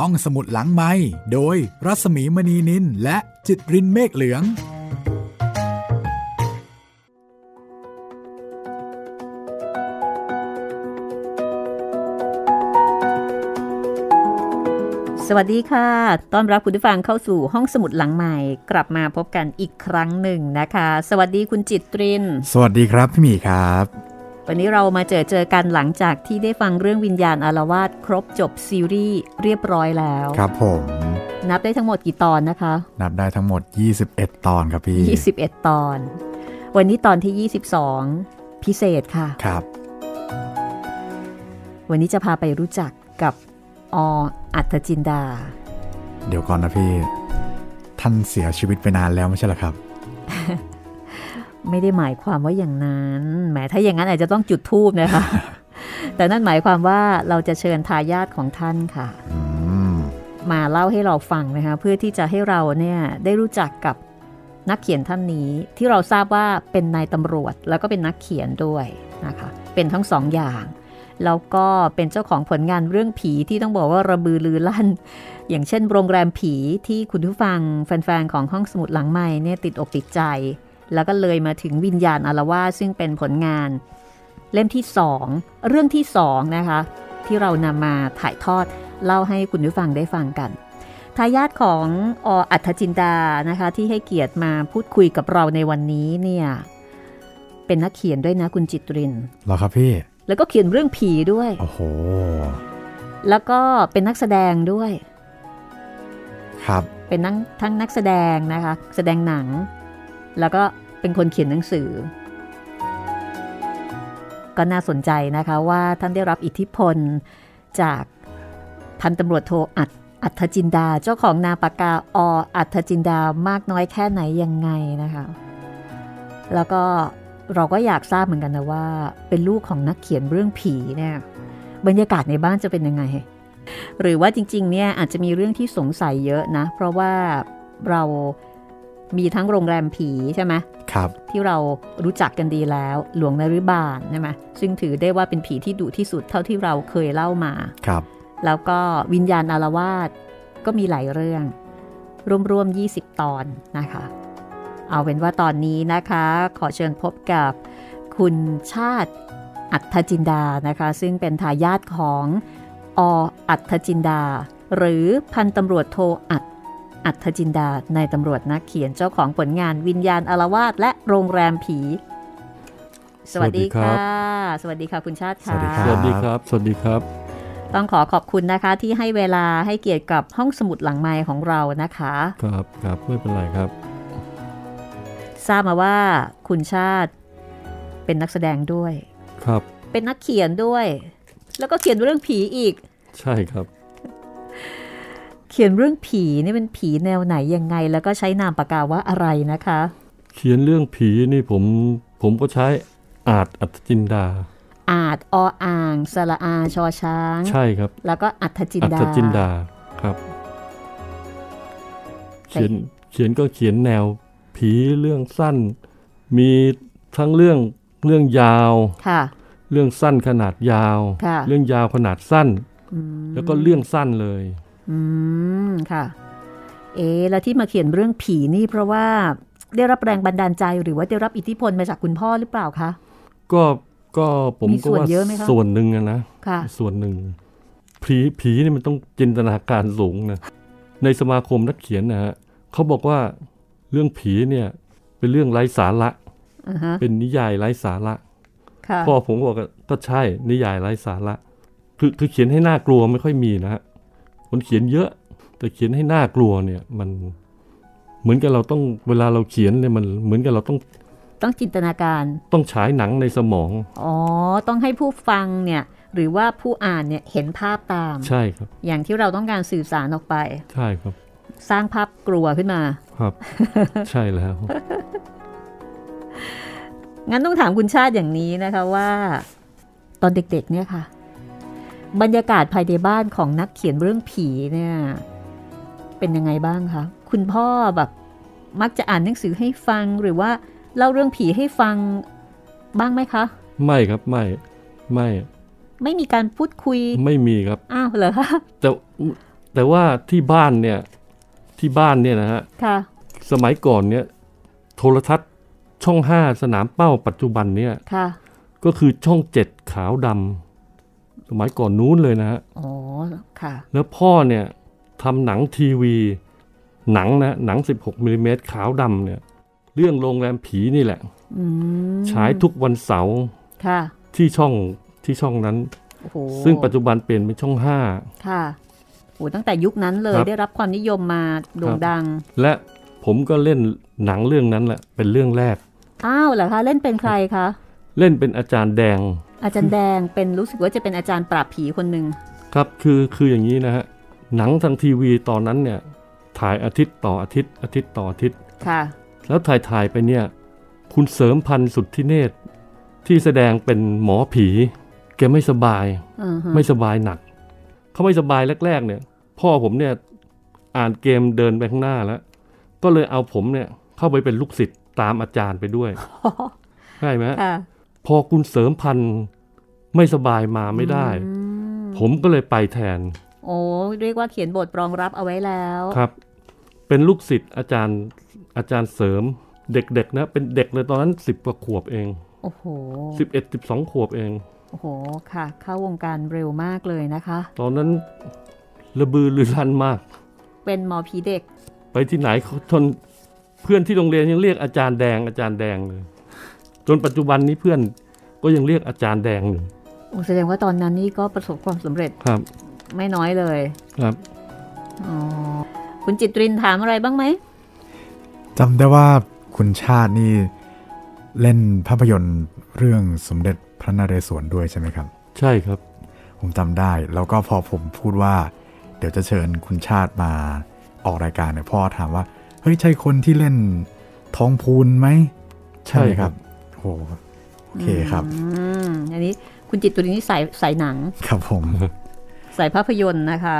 ห้องสมุดหลังไมค์โดยรัศมีมณีนินและจิตรินเมฆเหลืองสวัสดีค่ะต้อนรับคุณผู้ฟังเข้าสู่ห้องสมุดหลังใหม่กลับมาพบกันอีกครั้งหนึ่งนะคะสวัสดีคุณจิตรินสวัสดีครับพี่หมีครับวันนี้เรามาเจอกันหลังจากที่ได้ฟังเรื่องวิญญาณอาละวาดครบจบซีรีส์เรียบร้อยแล้วครับผมนับได้ทั้งหมดกี่ตอนนะคะนับได้ทั้งหมด21ตอนครับพี่21ตอนวันนี้ตอนที่22พิเศษค่ะครับวันนี้จะพาไปรู้จักกับอัฏฐจินดาเดี๋ยวก่อนนะพี่ท่านเสียชีวิตไปนานแล้วไม่ใช่หรอครับ ไม่ได้หมายความว่าอย่างนั้นแหมถ้าอย่างนั้นอาจจะต้องจุดธูปนะคะ แต่นั่นหมายความว่าเราจะเชิญทายาทของท่านค่ะ มาเล่าให้เราฟังนะคะเพื่อที่จะให้เราเนี่ยได้รู้จักกับนักเขียนท่านนี้ที่เราทราบว่าเป็นนายตำรวจแล้วก็เป็นนักเขียนด้วยนะคะเป็นทั้งสองอย่างแล้วก็เป็นเจ้าของผลงานเรื่องผีที่ต้องบอกว่าระบือลือลั่นอย่างเช่นโรงแรมผีที่คุณผู้ฟังแฟนๆของห้องสมุดหลังไมค์เนี่ยติดอกติดใจแล้วก็เลยมาถึงวิญญาณอาละวาดซึ่งเป็นผลงานเล่มที่2เรื่องที่2นะคะที่เรานำมาถ่ายทอดเล่าให้คุณผู้ฟังได้ฟังกันทายาทของอัฏฐจินดานะคะที่ให้เกียรติมาพูดคุยกับเราในวันนี้เนี่ยเป็นนักเขียนด้วยนะคุณจิตรินเหรอครับพี่แล้วก็เขียนเรื่องผีด้วยโอ้โหแล้วก็เป็นนักแสดงด้วยครับเป็นทั้งนักแสดงนะคะแสดงหนังแล้วก็เป็นคนเขียนหนังสือก็น่าสนใจนะคะว่าท่านได้รับอิทธิพลจากพันตำรวจโทอัฏฐจินดาเจ้าของนามปากกาอัฏฐจินดามากน้อยแค่ไหนยังไงนะคะแล้วก็เราก็อยากทราบเหมือนกันนะว่าเป็นลูกของนักเขียนเรื่องผีเนี่ยบรรยากาศในบ้านจะเป็นยังไงหรือว่าจริงๆเนี่ยอาจจะมีเรื่องที่สงสัยเยอะนะเพราะว่าเรามีทั้งโรงแรมผีใช่ไหมครับที่เรารู้จักกันดีแล้วหลวงนฤบาลใช่ไหมซึ่งถือได้ว่าเป็นผีที่ดุที่สุดเท่าที่เราเคยเล่ามาครับแล้วก็วิญญาณอาละวาดก็มีหลายเรื่องรวม20ตอนนะคะเอาเป็นว่าตอนนี้นะคะขอเชิญพบกับคุณชาติอัฏฐจินดานะคะซึ่งเป็นทายาทของอัฏฐจินดาหรือพันตำรวจโทอัฏฐจินดานายตำรวจนักเขียนเจ้าของผลงานวิญญาณอาละวาดและโรงแรมผีสวัสดีค่ะสวัสดีค่ะคุณชาติค่ะสวัสดีครับสวัสดีครับต้องขอบคุณนะคะที่ให้เวลาให้เกียรติกับห้องสมุดหลังไมค์ของเรานะคะครับครับไม่เป็นไรครับทราบมาว่าคุณชาติเป็นนักแสดงด้วยครับเป็นนักเขียนด้วยแล้วก็เขียนเรื่องผีอีกใช่ครับเขียนเรื่องผีนี่เป็นผีแนวไหนยังไงแล้วก็ใช้นามปากกาว่าอะไรนะคะเขียนเรื่องผีนี่ผมก็ใช้อาจอัฏฐจินดาอาจออ่างสระอาชอช้างใช่ครับแล้วก็อัฏฐจินดาอัฏฐจินดาครับเขียนก็เขียนแนวผีเรื่องสั้นมีทั้งเรื่องยาวเรื่องสั้นขนาดยาวเรื่องยาวขนาดสั้นแล้วก็เรื่องสั้นเลยค่ะแล้วที่มาเขียนเรื่องผีนี่เพราะว่าได้รับแรงบันดาลใจหรือว่าได้รับอิทธิพลมาจากคุณพ่อหรือเปล่าคะก็ผมก็ว่าส่วนหนึ่งนะส่วนหนึ่งผีนี่มันต้องจินตนาการสูงนะในสมาคมนักเขียนนะฮะเขาบอกว่าเรื่องผีเนี่ยเป็นเรื่องไร้สาระ เป็นนิยายไร้สาระพ่อผมบอกก็ใช่นิยายไร้สาระคือเขียนให้น่ากลัวไม่ค่อยมีนะฮะคนเขียนเยอะแต่เขียนให้น่ากลัวเนี่ยมันเหมือนกับเราต้องเวลาเราเขียนเนี่ยมันเหมือนกับเราต้องจินตนาการต้องฉายหนังในสมองต้องให้ผู้ฟังเนี่ยหรือว่าผู้อ่านเนี่ยเห็นภาพตามใช่ครับอย่างที่เราต้องการสื่อสารออกไปใช่ครับสร้างภาพกลัวขึ้นมาครับใช่แล้วงั้นต้องถามคุณชาติอย่างนี้นะคะว่าตอนเด็กๆเนี่ยค่ะบรรยากาศภายในบ้านของนักเขียนเรื่องผีเนี่ยเป็นยังไงบ้างคะคุณพ่อแบบมักจะอ่านหนังสือให้ฟังหรือว่าเล่าเรื่องผีให้ฟังบ้างไหมคะไม่ครับไม่มีการพูดคุยไม่มีครับอ้าวเหรอคะแต่ แต่ว่าที่บ้านเนี่ยนะฮะสมัยก่อนเนี่ยโทรทัศน์ช่อง5สนามเป้าปัจจุบันเนี่ยก็คือช่อง7ขาวดำสมัยก่อนนู้นเลยนะฮะอ๋อค่ะแล้วพ่อเนี่ยทำหนังทีวีหนัง16มิลลิเมตรขาวดำเนี่ยเรื่องโรงแรมผีนี่แหละฉายทุกวันเสาร์ที่ช่องนั้นซึ่งปัจจุบันเปลี่ยนเป็นช่อง5ค่ะโอ้ตั้งแต่ยุคนั้นเลยได้รับความนิยมมาโด่งดังและผมก็เล่นหนังเรื่องนั้นแหละเป็นเรื่องแรกอ้าวเหรอคะเล่นเป็นใครคะเล่นเป็นอาจารย์แดงเป็นรู้สึกว่าจะเป็นอาจารย์ปราบผีคนหนึ่งครับคืออย่างนี้นะฮะหนังทางทีวีตอนนั้นเนี่ยถ่ายอาทิตย์ต่ออาทิตย์ค่ะแล้วถ่ายไปเนี่ยคุณเสริมพันธุ์สุทธิเนตรที่แสดงเป็นหมอผีแกไม่สบายหนักเขาไม่สบายแรกๆเนี่ยพ่อผมเนี่ยอ่านเกมเดินไปข้างหน้าแล้วก็เลยเอาผมเนี่ยเข้าไปเป็นลูกศิษย์ตามอาจารย์ไปด้วยใช่ไหมพอคุณเสริมพันธุ์ไม่สบายมาไม่ได้ผมก็เลยไปแทนโอ้เรียกว่าเขียนบทรองรับเอาไว้แล้วครับเป็นลูกศิษย์อาจารย์เสริมเด็กๆนะเป็นเด็กเลยตอนนั้น10กว่าขวบเองโอ้โห11-12ขวบเองโอ้โหค่ะเข้าวงการเร็วมากเลยนะคะตอนนั้นระบือรือรันมากเป็นหมอผีเด็กไปที่ไหนเพื่อนที่โรงเรียนยังเรียกอาจารย์แดงเลยจนปัจจุบันนี้เพื่อนก็ยังเรียกอาจารย์แดงอยู่แสดงว่าตอนนั้นนี่ก็ประสบความสำเร็จครับไม่น้อยเลยครับอ๋อคุณจิตรินถามอะไรบ้างไหมจำได้ว่าคุณชาตินี่เล่นภาพยนตร์เรื่องสมเด็จพระนเรศวรด้วยใช่ไหมครับใช่ครับผมจำได้แล้วก็พอผมพูดว่าเดี๋ยวจะเชิญคุณชาติมาออกรายการเนี่ยพ่อถามว่าเฮ้ยใช่คนที่เล่นทองพูนไหมใช่ครับโอเคครับอันนี้คุณจิตตุรินนี่สายหนังครับผมสายภาพยนตร์นะคะ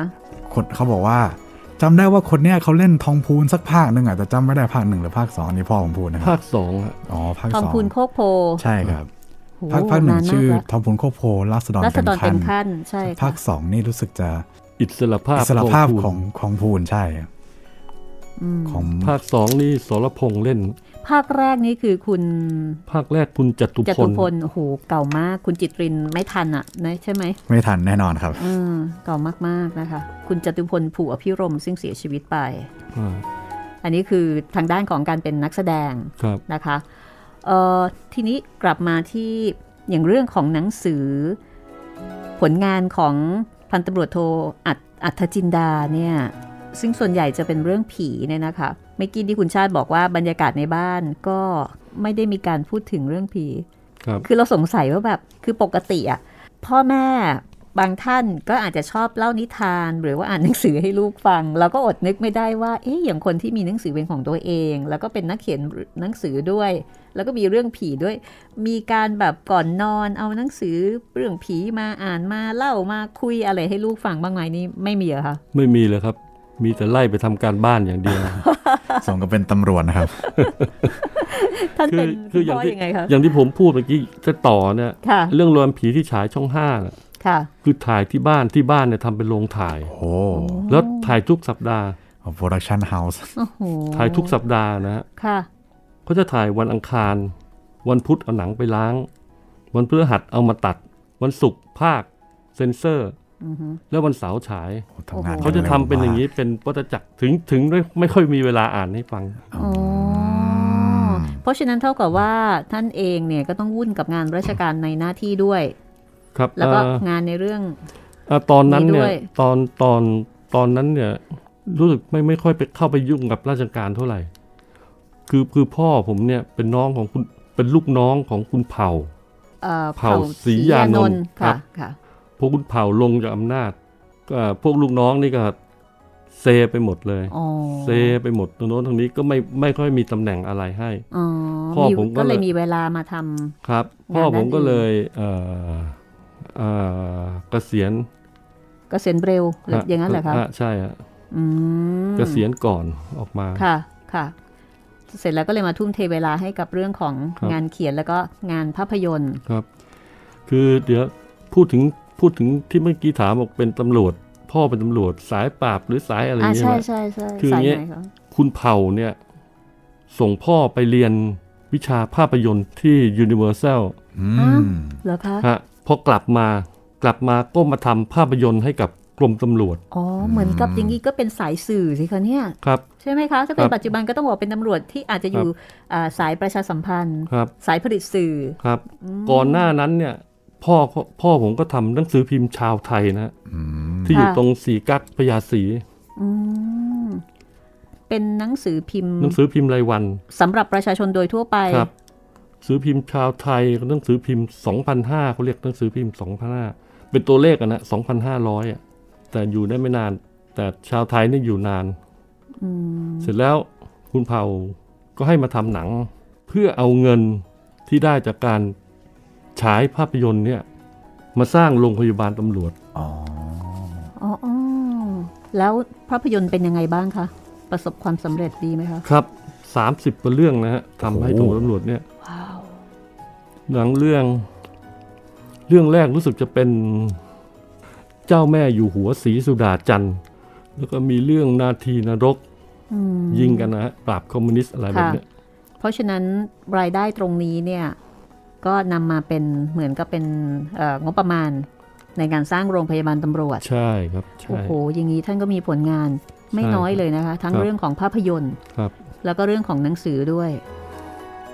คนเขาบอกว่าจำได้ว่าคนเนี้ยเขาเล่นทองพูนสักภาคหนึ่งอาจจะจำไม่ได้ภาคหนึ่งหรือภาค2นี่พ่อของพูนนะครับภาค2อ๋อภาค2ทองพูนโคกโพใช่ครับภาคหนึ่งชื่อทองพูนโคกโพราษฎรเต็มขั้นใช่ภาค2นี่รู้สึกจะอิสรภาพของพูนใช่ของภาค2นี่สรพงษ์เล่นภาคแรกนี่คือคุณภาคแรกคุณจตุพลโอ้โหเก่ามากคุณจิตรินไม่ทันอ่ะนะใช่ไหมไม่ทันแน่นอนครับเก่ามากๆนะคะคุณจตุพลภูอภิรมซึ่งเสียชีวิตไปอันนี้คือทางด้านของการเป็นนักแสดงนะคะทีนี้กลับมาที่อย่างเรื่องของหนังสือผลงานของพันตำรวจโทอัธจินดาเนี่ยซึ่งส่วนใหญ่จะเป็นเรื่องผีเนี่ยนะคะเมื่อกี้ที่คุณชาติบอกว่าบรรยากาศในบ้านก็ไม่ได้มีการพูดถึงเรื่องผีคือเราสงสัยว่าแบบคือปกติอ่ะพ่อแม่บางท่านก็อาจจะชอบเล่านิทานหรือว่าอ่านหนังสือให้ลูกฟังเราก็อดนึกไม่ได้ว่าเอ๊ะอย่างคนที่มีหนังสือเป็นของตัวเองแล้วก็เป็นนักเขียนหนังสือด้วยแล้วก็มีเรื่องผีด้วยมีการแบบก่อนนอนเอาหนังสือเรื่องผีมาอ่านมาเล่ามาคุยอะไรให้ลูกฟังบ้างไหมนี่ไม่มีเหรอคะไม่มีเลยครับมีแต่ไล่ไปทำการบ้านอย่างเดียวสองก็เป็นตำรวจนะครับท่านเป็นอย่างที่ผมพูดเมื่อกี้จะต่อเนี่ยเรื่องโรงผีที่ฉายช่อง5น่ะคือถ่ายที่บ้านเนี่ยทำเป็นโรงถ่ายแล้วถ่ายทุกสัปดาห์โปรดักชันเฮาส์ถ่ายทุกสัปดาห์นะฮะเขาจะถ่ายวันอังคารวันพุธเอาหนังไปล้างวันพฤหัสเอามาตัดวันศุกร์ภาคเซ็นเซอร์แล้ววันเสาร์ฉายเขาจะทำเป็นอย่างนี้เป็นวัฏจักรถึงไม่ค่อยมีเวลาอ่านให้ฟังเพราะฉะนั้นเท่ากับว่าท่านเองเนี่ยก็ต้องวุ่นกับงานราชการในหน้าที่ด้วยครับแล้วก็งานในเรื่องตอนนั้นเนี่ยตอนนั้นเนี่ยรู้สึกไม่ค่อยไปเข้าไปยุ่งกับราชการเท่าไหร่คือพ่อผมเนี่ยเป็นน้องของคุณเป็นลูกน้องของคุณเผ่าศรียานนท์ครับพวกคุณเผ่าลงจากอำนาจก็พวกลูกน้องนี่ก็เซไปหมดเลยเซไปหมดตรงโน้นตรงนี้ก็ไม่ค่อยมีตำแหน่งอะไรให้พ่อผมก็เลยมีเวลามาทำครับพ่อผมก็เลยเกษียณเร็วอย่างนั้นแหละครับใช่ฮะเกษียณก่อนออกมาค่ะค่ะเสร็จแล้วก็เลยมาทุ่มเทเวลาให้กับเรื่องของงานเขียนแล้วก็งานภาพยนตร์ครับคือเดี๋ยวพูดถึงที่เมื่อกี้ถามบอกเป็นตำรวจ พ่อเป็นตำรวจสายปราบหรือสายอะไรอย่างเงี้ยคืออย่างเงี้ยคุณเผ่าเนี่ยส่งพ่อไปเรียนวิชาภาพยนตร์ที่ Universal เหรอคะฮะพอกลับมาก็มาทำภาพยนตร์ให้กับกรมตำรวจอ๋อเหมือนกับอย่างนี้ก็เป็นสายสื่อสิคะเนี่ยครับใช่ไหมคะถ้าเป็นปัจจุบันก็ต้องบอกเป็นตำรวจที่อาจจะอยู่สายประชาสัมพันธ์สายผลิตสื่อครับก่อนหน้านั้นเนี่ยพ่อผมก็ทำหนังสือพิมพ์ชาวไทยนะที่อยู่ตรงสีกั๊กพญาศรีเป็นหนังสือพิมพ์รายวันสำหรับประชาชนโดยทั่วไปครับซื้อพิมพ์ชาวไทยหนังสือพิมพ์2005เขาเรียกหนังสือพิมพ์2005เป็นตัวเลขนะ2,500อ่ะแต่อยู่ได้ไม่นานแต่ชาวไทยนี่อยู่นานเสร็จแล้วคุณเผ่าก็ให้มาทำหนังเพื่อเอาเงินที่ได้จากการฉายภาพยนตร์เนี่ยมาสร้างโรงพยาบาลตำรวจอ๋อแล้วภาพยนตร์เป็นยังไงบ้างคะประสบความสำเร็จดีไหมคะครับ30กว่าเรื่องนะฮะทำให้โรงพยาบาลตำรวจเนี่ยหนังเรื่องแรกรู้สึกจะเป็นเจ้าแม่อยู่หัวศรีสุดาจันทร์แล้วก็มีเรื่องนาทีนรกยิงกันนะปราบคอมมิวนิสต์อะไรแบบนี้เพราะฉะนั้นรายได้ตรงนี้เนี่ยก็นำมาเป็นเหมือนกับเป็นงบประมาณในการสร้างโรงพยาบาลตำรวจใช่ครับโอ้โหอย่างนี้ท่านก็มีผลงานไม่น้อยเลยนะคะทั้งเรื่องของภาพยนตร์แล้วก็เรื่องของหนังสือด้วย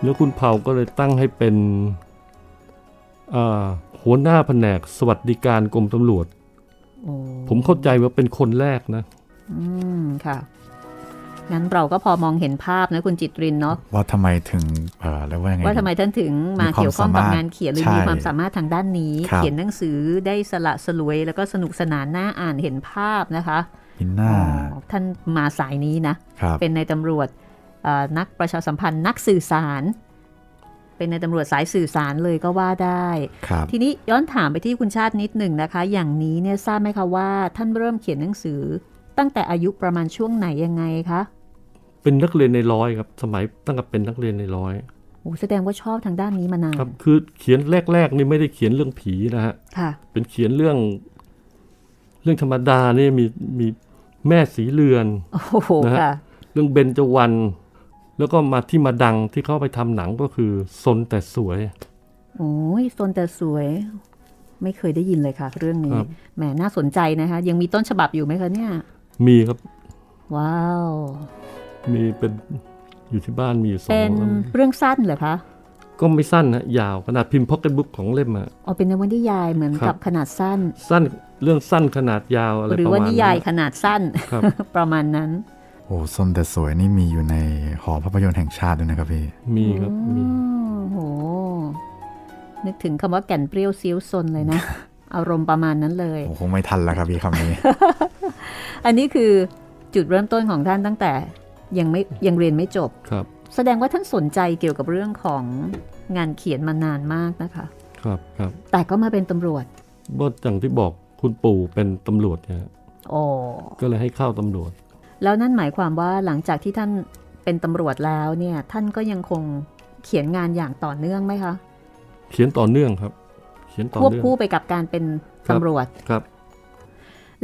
แล้วคุณเผ่าก็เลยตั้งให้เป็นหัวหน้าแผนกสวัสดิการกรมตำรวจผมเข้าใจว่าเป็นคนแรกนะค่ะงั้นเราก็พอมองเห็นภาพนะคุณจิตรินเนาะว่าทำไมถึงแล้วว่าไงว่าทำไมท่านถึงมาเกี่ยวข้องกับงานเขียนหรือมีความสามารถทางด้านนี้เขียนหนังสือได้สละสลวยแล้วก็สนุกสนานน่าอ่านเห็นภาพนะคะท่านมาสายนี้นะเป็นในตำรวจนักประชาสัมพันธ์นักสื่อสารเป็นในตำรวจสายสื่อสารเลยก็ว่าได้ทีนี้ย้อนถามไปที่คุณชาตินิดหนึ่งนะคะอย่างนี้เนี่ยทราบไหมคะว่าท่านเริ่มเขียนหนังสือตั้งแต่อายุประมาณช่วงไหนยังไงคะเป็นนักเรียนในร้อยครับสมัยตั้งแต่เป็นนักเรียนในร้อยโอ้แสดงว่าชอบทางด้านนี้มานานครับคือเขียนแรกๆนี่ไม่ได้เขียนเรื่องผีนะฮะเป็นเขียนเรื่องธรรมดาเนี่ยมีแม่สีเรือนนะฮะเรื่องเบญจวรรณแล้วก็มาที่มาดังที่เขาไปทำหนังก็คือซนแต่สวยโอ้ยซนแต่สวยไม่เคยได้ยินเลยค่ะเรื่องนี้แหมน่าสนใจนะคะยังมีต้นฉบับอยู่ไหมคะเนี่ยมีครับว้าวมีเป็นอยู่ที่บ้านมีอยู่สองเป็นเรื่องสั้นเหรอคะก็ไม่สั้นนะยาวขนาดพิมพ์พ็อกเก็ตบุ๊กของเล่มอะอ๋อเป็นนวนิยายเหมือนกับขนาดสั้นเรื่องสั้นขนาดยาวอะไรประมาณนั้นหรือว่านิยายขนาดสั้นประมาณนั้นโอ้ส้มแต่สวยนี่มีอยู่ในหอภาพยนตร์แห่งชาติด้วยนะครับพี่มีครับมีโหนึกถึงคำว่าแก่นเปรี้ยวซิ้วซนเลยนะอารมณ์ประมาณนั้นเลยคงไม่ทันแล้วครับพี่คำนี้อันนี้คือจุดเริ่มต้นของท่านตั้งแต่ยังเรียนไม่จบครับแสดงว่าท่านสนใจเกี่ยวกับเรื่องของงานเขียนมานานมากนะคะครับครับแต่ก็มาเป็นตำรวจบทอย่างที่บอกคุณปู่เป็นตำรวจเนี่ยก็เลยให้เข้าตำรวจแล้วนั่นหมายความว่าหลังจากที่ท่านเป็นตำรวจแล้วเนี่ยท่านก็ยังคงเขียนงานอย่างต่อเนื่องไหมคะเขียนต่อเนื่องครับเขียนต่อเนื่องควบคู่ไปกับการเป็นตำรวจครับ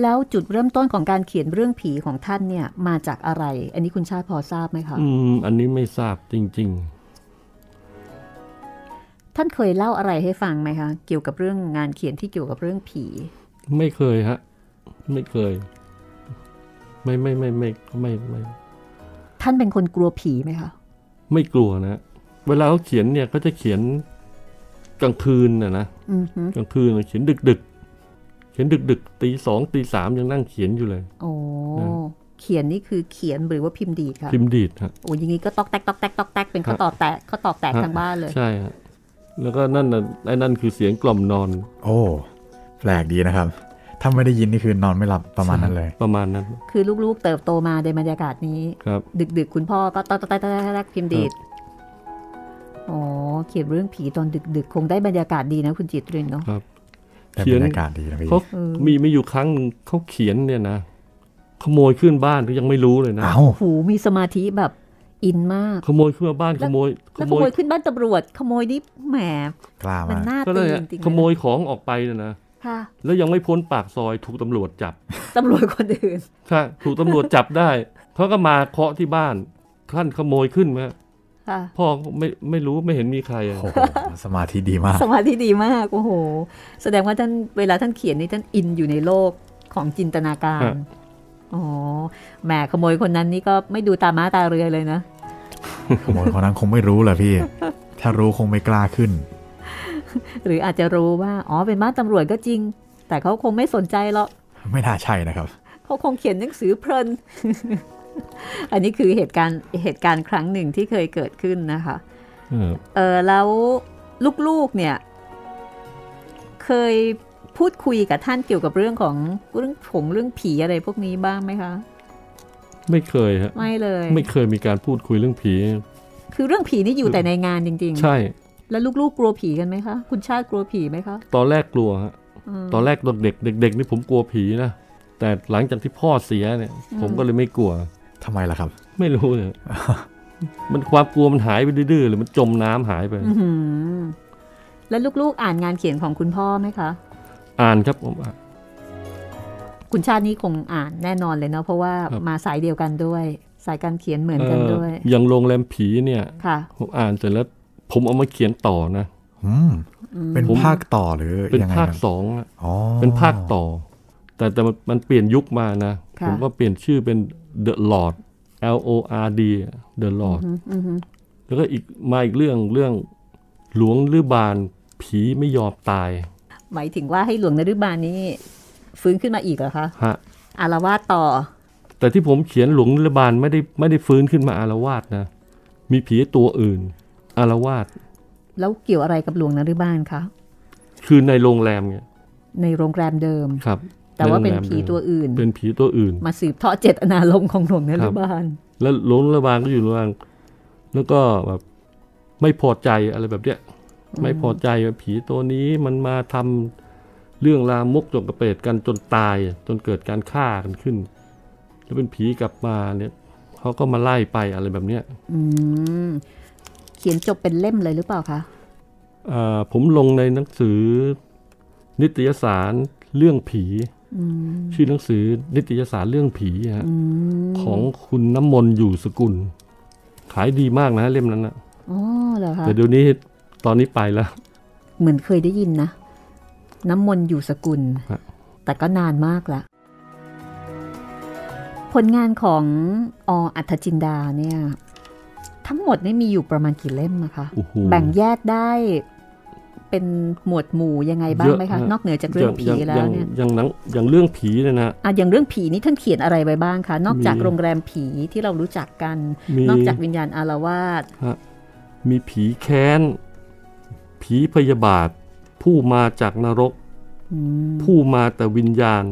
แล้วจุดเริ่มต้นของการเขียนเรื่องผีของท่านเนี่ยมาจากอะไรอันนี้คุณชาติพอทราบไหมคะอันนี้ไม่ทราบจริงๆท่านเคยเล่าอะไรให้ฟังไหมคะเกี่ยวกับเรื่องงานเขียนที่เกี่ยวกับเรื่องผีไม่เคยฮะไม่เคยไม่ท่านเป็นคนกลัวผีไหมคะไม่กลัวนะเวลาเขาเขียนเนี่ยเขาจะเขียนกลางคืนนะกลางคืนเขียนดึกๆเขียนดึกๆตี 2 ตี 3ยังนั่งเขียนอยู่เลยโอ้เขียนนี่คือเขียนหรือว่าพิมพ์ดีดค่ะพิมพ์ดีดครับโอ้ยังงี้ก็ตอกแตกเป็นข้อตอกแตกทางบ้านเลยใช่ครับแล้วก็นั่นน่ะไอ้นั่นคือเสียงกล่อมนอนโอ้แปลกดีนะครับถ้าไม่ได้ยินนี่คือนอนไม่หลับประมาณนั้นเลยประมาณนั้นคือลูกๆเติบโตมาในบรรยากาศนี้ดึกๆคุณพ่อก็ตอกแตกพิมพ์ดีดอ๋อเขียนเรื่องผีตอนดึกๆคงได้บรรยากาศดีนะคุณจิตรินเนาะครับเขียนบรรยากาศดีนะพี่มีอยู่ครั้งนึงเขาเขียนเนี่ยนะขโมยขึ้นบ้านก็ยังไม่รู้เลยนะโอ้โหมีสมาธิแบบอินมากขโมยขึ้นบ้านขโมยขึ้นบ้านตำรวจขโมยนี่แหมกล้ามากก็เลยขโมยของออกไปนะ แล้วยังไม่พ้นปากซอยถูกตำรวจจับตำรวจคนอื่นใช่ถูกตำรวจจับได้เขาก็มาเคาะที่บ้านท่านขโมยขึ้นมาพ่อไม่รู้ไม่เห็นมีใครโอ้โหสมาธิดีมากสมาธิดีมากโอ้โหแสดงว่าท่านเวลาท่านเขียนนี่ท่านอินอยู่ในโลกของจินตนาการอ๋อแหมขโมยคนนั้นนี่ก็ไม่ดูตาม้าตาเรือเลยนะขโมยคนนั้นคงไม่รู้แหละพี่ถ้ารู้คงไม่กล้าขึ้นหรืออาจจะรู้ว่าอ๋อเป็นบ้านตำรวจก็จริงแต่เขาคงไม่สนใจหรอกไม่น่าใช่นะครับเขาคงเขียนหนังสือเพลินอันนี้คือเหตุการณ์ครั้งหนึ่งที่เคยเกิดขึ้นนะคะแล้วลูกๆเนี่ยเคยพูดคุยกับท่านเกี่ยวกับเรื่องของเรื่องผีอะไรพวกนี้บ้างไหมคะไม่เคยครับไม่เลยไม่เคยมีการพูดคุยเรื่องผีคือเรื่องผีนี่อยู่แต่ในงานจริงๆใช่แล้วลูกๆกลัวผีกันไหมคะคุณชาติกลัวผีไหมคะตอนแรกกลัวฮะตอนแรกเด็กๆนี่ผมกลัวผีนะแต่หลังจากที่พ่อเสียเนี่ยผมก็เลยไม่กลัวทำไมล่ะครับไม่รู้เนี่ย มันความกลัวมันหายไปดื้อๆหรือมันจมน้ำหายไปแล้วลูกๆอ่านงานเขียนของคุณพ่อไหมคะอ่านครับผมคุณชาตินี่คงอ่านแน่นอนเลยเนาะเพราะว่ามาสายเดียวกันด้วยสายการเขียนเหมือนกันด้วยอย่างโรงแรมผีเนี่ยผมอ่านเสร็จแล้วผมเอามาเขียนต่อนะเป็นภาคต่อหรือเป็นภาคสองเป็นภาคต่อแต่มันเปลี่ยนยุคมานะผมก็เปลี่ยนชื่อเป็น The Lord L O R D The Lord แล้วก็อีกมาอีกเรื่องหลวงฤบาลผีไม่ยอมตายหมายถึงว่าให้หลวงฤบาลนี้ฟื้นขึ้นมาอีกเหรอคะฮะอารวาสต่อแต่ที่ผมเขียนหลวงฤบาลไม่ได้ฟื้นขึ้นมาอารวาสนะมีผีตัวอื่นอารวาสแล้วเกี่ยวอะไรกับหลวงฤบาลคะคือในโรงแรมไงในโรงแรมเดิมครับแต่ว่าเป็นผีตัวอื่นเป็นผีตัวอื่นมาสืบทอดเจตนารมณ์ของหลวงฤบาลแล้วหลวงฤบาลก็อยู่ระหว่างแล้วก็แบบไม่พอใจอะไรแบบเนี้ยไม่พอใจว่าผีตัวนี้มันมาทำเรื่องลามกจกกระเปดกันจนตายจนเกิดการฆ่ากันขึ้นแล้วเป็นผีกลับมาเนี่ยเขาก็มาไล่ไปอะไรแบบเนี้ยเขียนจบเป็นเล่มเลยหรือเปล่าคะผมลงในหนังสือนิตยสารเรื่องผีชื่อหนังสือนิตยสารเรื่องผีฮะของคุณน้ำมนต์อยู่สกุลขายดีมากนะเล่มนั้นนะอ๋อเหรอคะแต่เดี๋ยวนี้ตอนนี้ไปแล้วเหมือนเคยได้ยินนะน้ำมนต์อยู่สกุลแต่ก็นานมากละผลงานของอ.อัฐจินดาเนี่ยทั้งหมดนี่มีอยู่ประมาณกี่เล่มนะคะแบ่งแยกได้เป็นหมวดหมู่ยังไงบ้างไหมคะนอกเหนือจากเรื่องผีแล้วเนี่ยอย่างเรื่องผีเนี่ยนะอย่างเรื่องผีนี่ท่านเขียนอะไรไว้บ้างคะนอกจากโรงแรมผีที่เรารู้จักกันนอกจากวิญญาณอารวาสมีผีแค้นผีพยาบาทผู้มาจากนรกผู้มาแต่วิญญาณ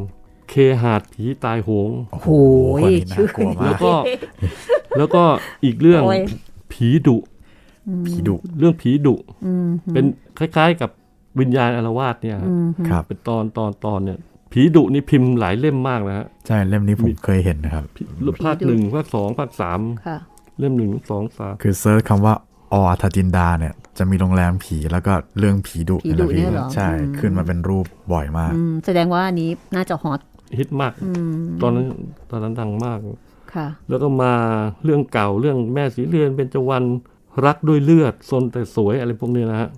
เคหาดผีตายโหงโอ้โหชื่อกลัวมากแล้วก็อีกเรื่องผีดุผีดุเรื่องผีดุเป็นคล้ายๆกับวิญญาณอารวาสเนี่ยครับเป็นตอนเนี่ยผีดุนี่พิมพ์หลายเล่มมากนะฮะใช่เล่มนี้ผมเคยเห็นนะครับภาคหนึ่งภาคสองภาคสามเล่มหนึ่งสองสามคือเซิร์ชคำว่าอ.อัฐจินดาเนี่ยจะมีโรงแรมผีแล้วก็เรื่องผีดุเนี่ยใช่ขึ้นมาเป็นรูปบ่อยมากแสดงว่าอันนี้น่าจะฮอตฮิตมากตอนนั้นดังมากค่ะแล้วก็มาเรื่องเก่าเรื่องแม่สีเรือนเบญจวรรณรักด้วยเลือดซนแต่สวยอะไรพวกนี้นะฮะ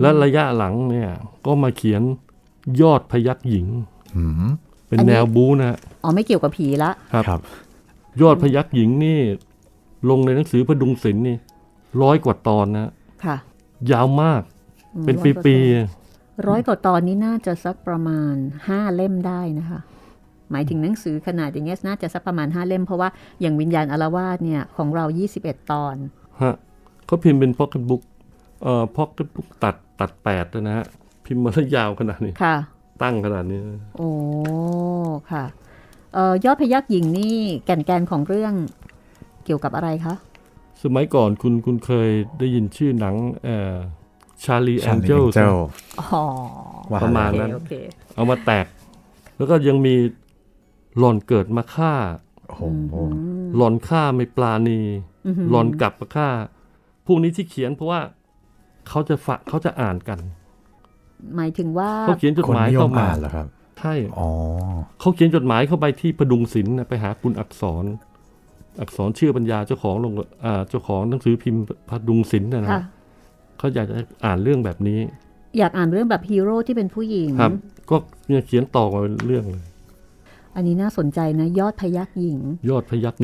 และระยะหลังเนี่ยก็มาเขียนยอดพยักหญิงเป็นแนวบู๊นะอ๋อไม่เกี่ยวกับผีละครับยอดพยักหญิงนี่ลงในหนังสือพดุงศิลป์นี่100 กว่าตอนนะค่ะยาวมากเป็นปีๆ100 กว่าตอนนี้น่าจะสักประมาณ5 เล่มได้นะคะหมายถึงหนังสือขนาดอย่างเงี้ยน่าจะสักประมาณ5 เล่มเพราะว่าอย่างวิญญาณอารวาสเนี่ยของเรา21 ตอนฮะเขาพิมพ์เป็นพ็อกเก็ตบุ๊กตัด8นะฮะพิมพ์มาแล้วยาวขนาดนี้ค่ะตั้งขนาดนี้โอ้ค่ะยอดพยักหญิงนี่แก่นของเรื่องเกี่ยวกับอะไรคะสมัยก่อนคุณเคยได้ยินชื่อหนังCharlie Angel ประมาณนั้นเอามาแตกแล้วก็ยังมีหล่อนเกิดมาฆ่าหล่อนฆ่าไม่ปราณีหล่อนกลับมาฆ่าพวกนี้ที่เขียนเพราะว่าเขาจะอ่านกัน หมายถึงว่าเขาเขียนจดหมายเข้ามาเหรอครับใช่เขาเขียนจดหมายเข้าไปที่พดุงศิลป์ไปหาคุณอักษรชื่อปัญญาเจ้าของหนังสือพิมพ์พดุงศิลป์นะเขาอยากจะอ่านเรื่องแบบนี้อยากอ่านเรื่องแบบฮีโร่ที่เป็นผู้หญิงครับก็เขียนต่อมาเรื่องเลยอันนี้น่าสนใจนะยอดพยัคฆ์หญิง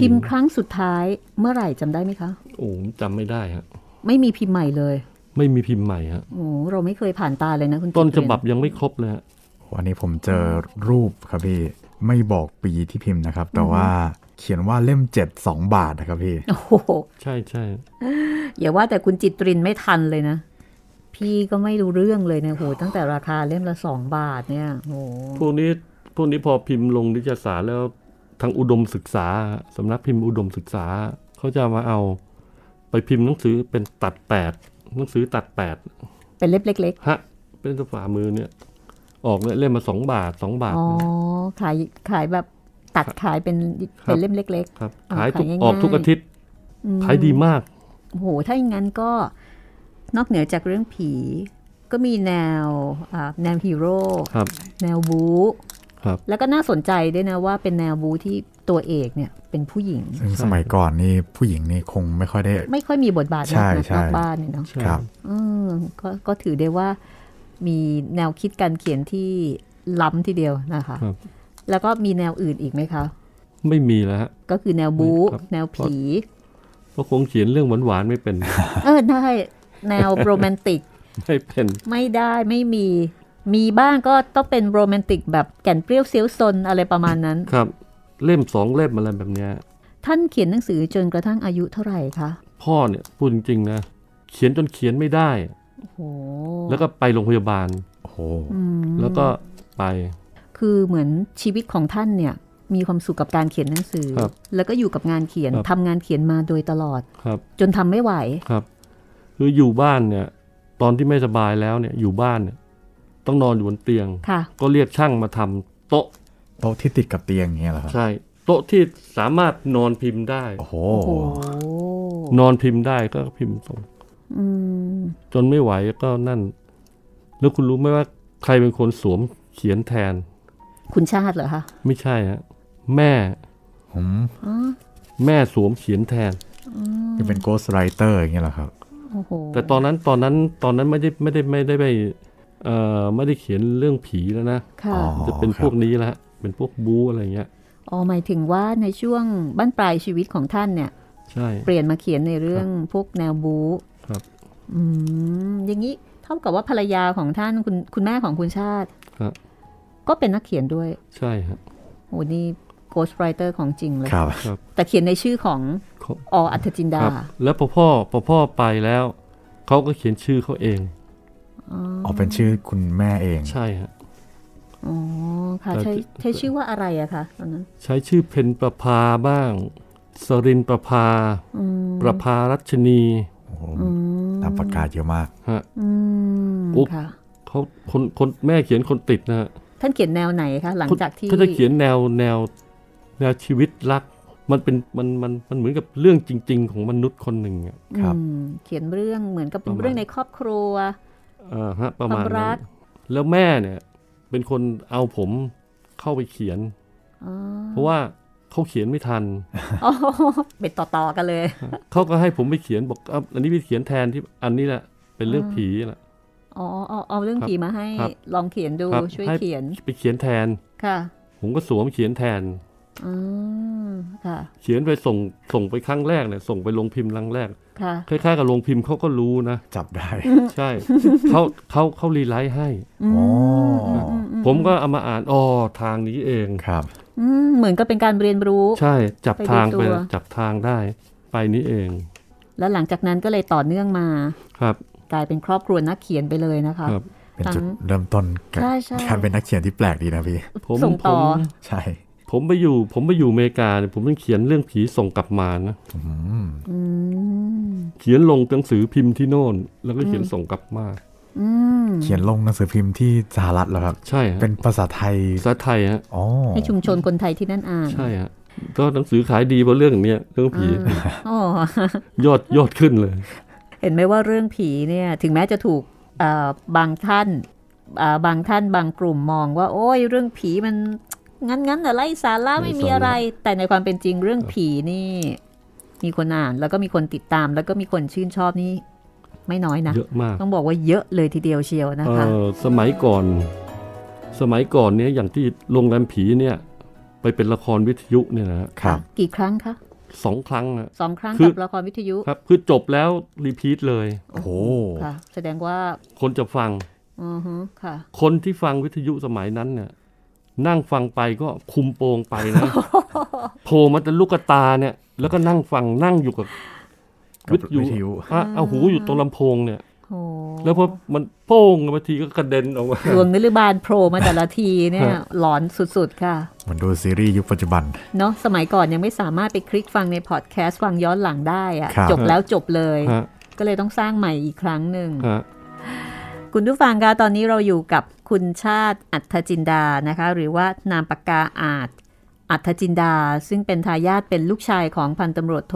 พิมพ์ครั้งสุดท้ายเมื่อไหร่จำได้ไหมคะโอ้จำไม่ได้ฮะไม่มีพิมพ์ใหม่เลยไม่มีพิมพ์ใหม่ฮะโอ้เราไม่เคยผ่านตาเลยนะคุณต้นฉบับยังไม่ครบเลยฮะอันนี้ผมเจอรูปครับพี่ไม่บอกปีที่พิมพ์นะครับแต่ว่าเขียนว่าเล่ม7 2 บาทนะครับพี่โอ้โหใช่ใช่อย่าว่าแต่คุณจิตรินไม่ทันเลยนะพี่ก็ไม่รู้เรื่องเลยนะโหตั้งแต่ราคาเล่มละ2 บาทเนี่ยโหพวกนี้พอพิมพ์ลงนิตยสารแล้วทางอุดมศึกษาสำนักพิมพ์อุดมศึกษาเขาจะมาเอาไปพิมพ์หนังสือเป็นตัด8หนังสือตัด8เป็นเล่มเล็กๆฮะเป็นฝ่ามือเนี่ยออกเล่มมา2 บาท 2 บาทอ๋อขายแบบตัดขายเป็นเล่มเล็กๆครับขายออกทุกอาทิตย์ขายดีมากโหถ้าอย่างนั้นก็นอกเหนือจากเรื่องผีก็มีแนวฮีโร่แนวบู๊แล้วก็น่าสนใจด้วยนะว่าเป็นแนวบู๊ที่ตัวเอกเนี่ยเป็นผู้หญิงซึ่งสมัยก่อนนี่ผู้หญิงนี่คงไม่ค่อยมีบทบาทในนอกบ้านเนาะครับก็ถือได้ว่ามีแนวคิดการเขียนที่ล้ำทีเดียวนะคะแล้วก็มีแนวอื่นอีกไหมคะไม่มีแล้วฮะก็คือแนวบู๊แนวผีก็คงเขียนเรื่องหวานๆไม่เป็นได้แนวโรแมนติกไม่เป็นไม่ได้ไม่มีบ้างก็ต้องเป็นโรแมนติกแบบแก่นเปรี้ยวเซียวซนอะไรประมาณนั้นครับเล่ม2 เล่มอะไรแบบเนี้ยท่านเขียนหนังสือจนกระทั่งอายุเท่าไหร่คะพ่อเนี่ยพูดจริงๆนะเขียนจนเขียนไม่ได้แล้วก็ไปโรงพยาบาลโอ้โหแล้วก็ไปคือเหมือนชีวิตของท่านเนี่ยมีความสุขกับการเขียนหนังสือแล้วก็อยู่กับงานเขียนทำงานเขียนมาโดยตลอดจนทำไม่ไหวคืออยู่บ้านเนี่ยตอนที่ไม่สบายแล้วเนี่ยอยู่บ้านเนี่ยต้องนอนอยู่บนเตียงก็เรียกช่างมาทำโต๊ะที่ติดกับเตียงเงี้ยเหรอครับใช่โต๊ะที่สามารถนอนพิมพ์ได้โอ้โหนอนพิมพ์ได้ก็พิมพ์ส่งจนไม่ไหวก็นั่นแล้วคุณรู้ไหมว่าใครเป็นคนสวมเขียนแทนคุณชาติเหรอคะไม่ใช่ฮะแม่ผมแม่สวมเขียนแทนจะเป็นโกสต์ไรเตอร์อย่างเงี้ยเหรอครับแต่ตอนนั้นไม่ได้ไปไม่ได้เขียนเรื่องผีแล้วนะจะเป็นพวกนี้ละเป็นพวกบู๊อะไรเงี้ยอ๋อหมายถึงว่าในช่วงบั้นปลายชีวิตของท่านเนี่ยใช่เปลี่ยนมาเขียนในเรื่องพวกแนวบู๊ครับอย่างนี้เท่ากับว่าภรรยาของท่านคุณแม่ของคุณชาติก็เป็นนักเขียนด้วยใช่ครับโอ้นี่โกสต์ไรเตอร์ของจริงเลยครับแต่เขียนในชื่อของออัธจินดาแล้วพอพ่อไปแล้วเขาก็เขียนชื่อเขาเองอ๋อเป็นชื่อคุณแม่เองใช่ฮะอ๋อค่ะใช้ชื่อว่าอะไรอะคะตอนนั้นใช้ชื่อเพนประภาบ้างสรินประภาประภารัชนีโอ้ตามประกาศเยอะมากฮะอุ๊บเขาคนแม่เขียนคนติดนะฮะท่านเขียนแนวไหนคะหลังจากที่ท่านจะเขียนแนวชีวิตรักมันเหมือนกับเรื่องจริงๆของมนุษย์คนหนึ่งครับเขียนเรื่องเหมือนกับเป็นเรื่องในครอบครัวประมาณนั้นแล้วแม่เนี่ยเป็นคนเอาผมเข้าไปเขียนเพราะว่าเขาเขียนไม่ทันเป็นต่อๆกันเลยเขาก็ให้ผมไปเขียนบอกอันนี้ไปเขียนแทนที่อันนี้แหละเป็นเรื่องผีแหละอ๋อเอาเรื่องผีมาให้ลองเขียนดูช่วยเขียนไปเขียนแทนค่ะผมก็สวมเขียนแทนค่ะเขียนไปส่งไปครั้งแรกเนี่ยส่งไปลงพิมพ์ครั้งแรกค่ะคล้ายๆกับลงพิมพ์เขาก็รู้นะจับได้ใช่เขารีไลท์ให้ผมก็เอามาอ่านอ๋อทางนี้เองครับเหมือนก็เป็นการเรียนรู้ใช่จับทางได้ไปนี้เองแล้วหลังจากนั้นก็เลยต่อเนื่องมาครับกลายเป็นครอบครัวนักเขียนไปเลยนะคะเป็นจุดเริ่มต้นการเป็นนักเขียนที่แปลกดีนะพี่ส่งต่อใช่ผมไปอยู่อเมริกาเนี่ยผมต้องเขียนเรื่องผีส่งกลับมานะเขียนลงหนังสือพิมพ์ที่โน่นแล้วก็เขียนส่งกลับมาเขียนลงหนังสือพิมพ์ที่สหรัฐเหรอครับใช่เป็นภาษาไทยฮะให้ชุมชนคนไทยที่นั่นอ่านใช่ฮะก็หนังสือขายดีเพราะเรื่องอย่างเนี้ยเรื่องผียอดขึ้นเลยเห็นไหมว่าเรื่องผีเนี่ยถึงแม้จะถูกบางท่าน บางท่านบางกลุ่มมองว่าโอ้ยเรื่องผีมันงั้นอะไรสาระไม่มีอะไรแต่ในความเป็นจริงเรื่องผีนี่มีคนอ่านแล้วก็มีคนติดตามแล้วก็มีคนชื่นชอบนี่ไม่น้อยนะเยอะมากต้องบอกว่าเยอะเลยทีเดียวเชียวนะคะสมัยก่อนเนี่ยอย่างที่โรงแรมผีเนี่ยไปเป็นละครวิทยุเนี่ยนะครับกี่ครั้งคะ2 ครั้งนะ2 ครั้งกับละครวิทยุครับคือจบแล้วรีพีทเลยโอ้โหค่ะแสดงว่าคนจะฟังอือฮึค่ะคนที่ฟังวิทยุสมัยนั้นเนี่ยนั่งฟังไปก็คุมโปงไปนะโผล่มาแต่ลูกตาเนี่ยแล้วก็นั่งฟังนั่งอยู่กับวิทยุเอาหูอยู่ตรงลำโพงเนี่ยแล้วพอมันโป้งมาทีก็กระเด็นออกมาดวงนิรบานโผล่มาแต่ละทีเนี่ยหลอนสุดๆค่ะมันดูซีรีส์ยุคปัจจุบันเนาะสมัยก่อนยังไม่สามารถไปคลิกฟังในพอดแคสต์ฟังย้อนหลังได้อะจบแล้วจบเลยก็เลยต้องสร้างใหม่อีกครั้งหนึ่งคุณผู้ฟังคะตอนนี้เราอยู่กับคุณชาติอัธจินดานะคะหรือว่านามปากกาอาจอัธจินดาซึ่งเป็นทายาทเป็นลูกชายของพันตำรวจโท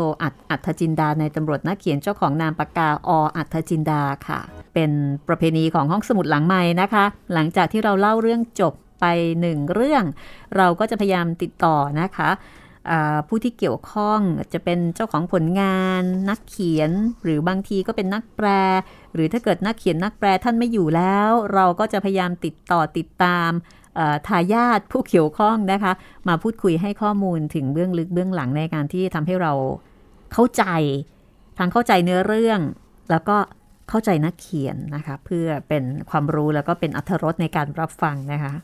อัธจินดาในตำรวจนักเขียนเจ้าของนามปากกาออัธจินดาค่ะเป็นประเพณีของห้องสมุดหลังไมค์นะคะหลังจากที่เราเล่าเรื่องจบไป1 เรื่องเราก็จะพยายามติดต่อนะคะผู้ที่เกี่ยวข้องจะเป็นเจ้าของผลงานนักเขียนหรือบางทีก็เป็นนักแปลหรือถ้าเกิดนักเขียนนักแปลท่านไม่อยู่แล้วเราก็จะพยายามติดตามทายาทผู้เกี่ยวข้องนะคะมาพูดคุยให้ข้อมูลถึงเบื้องลึกเบื้องหลังในการที่ทำให้เราเข้าใจทั้งเข้าใจเนื้อเรื่องแล้วก็เข้าใจนักเขียนนะคะเพื่อเป็นความรู้แล้วก็เป็นอรรถรสในการรับฟังนะคะ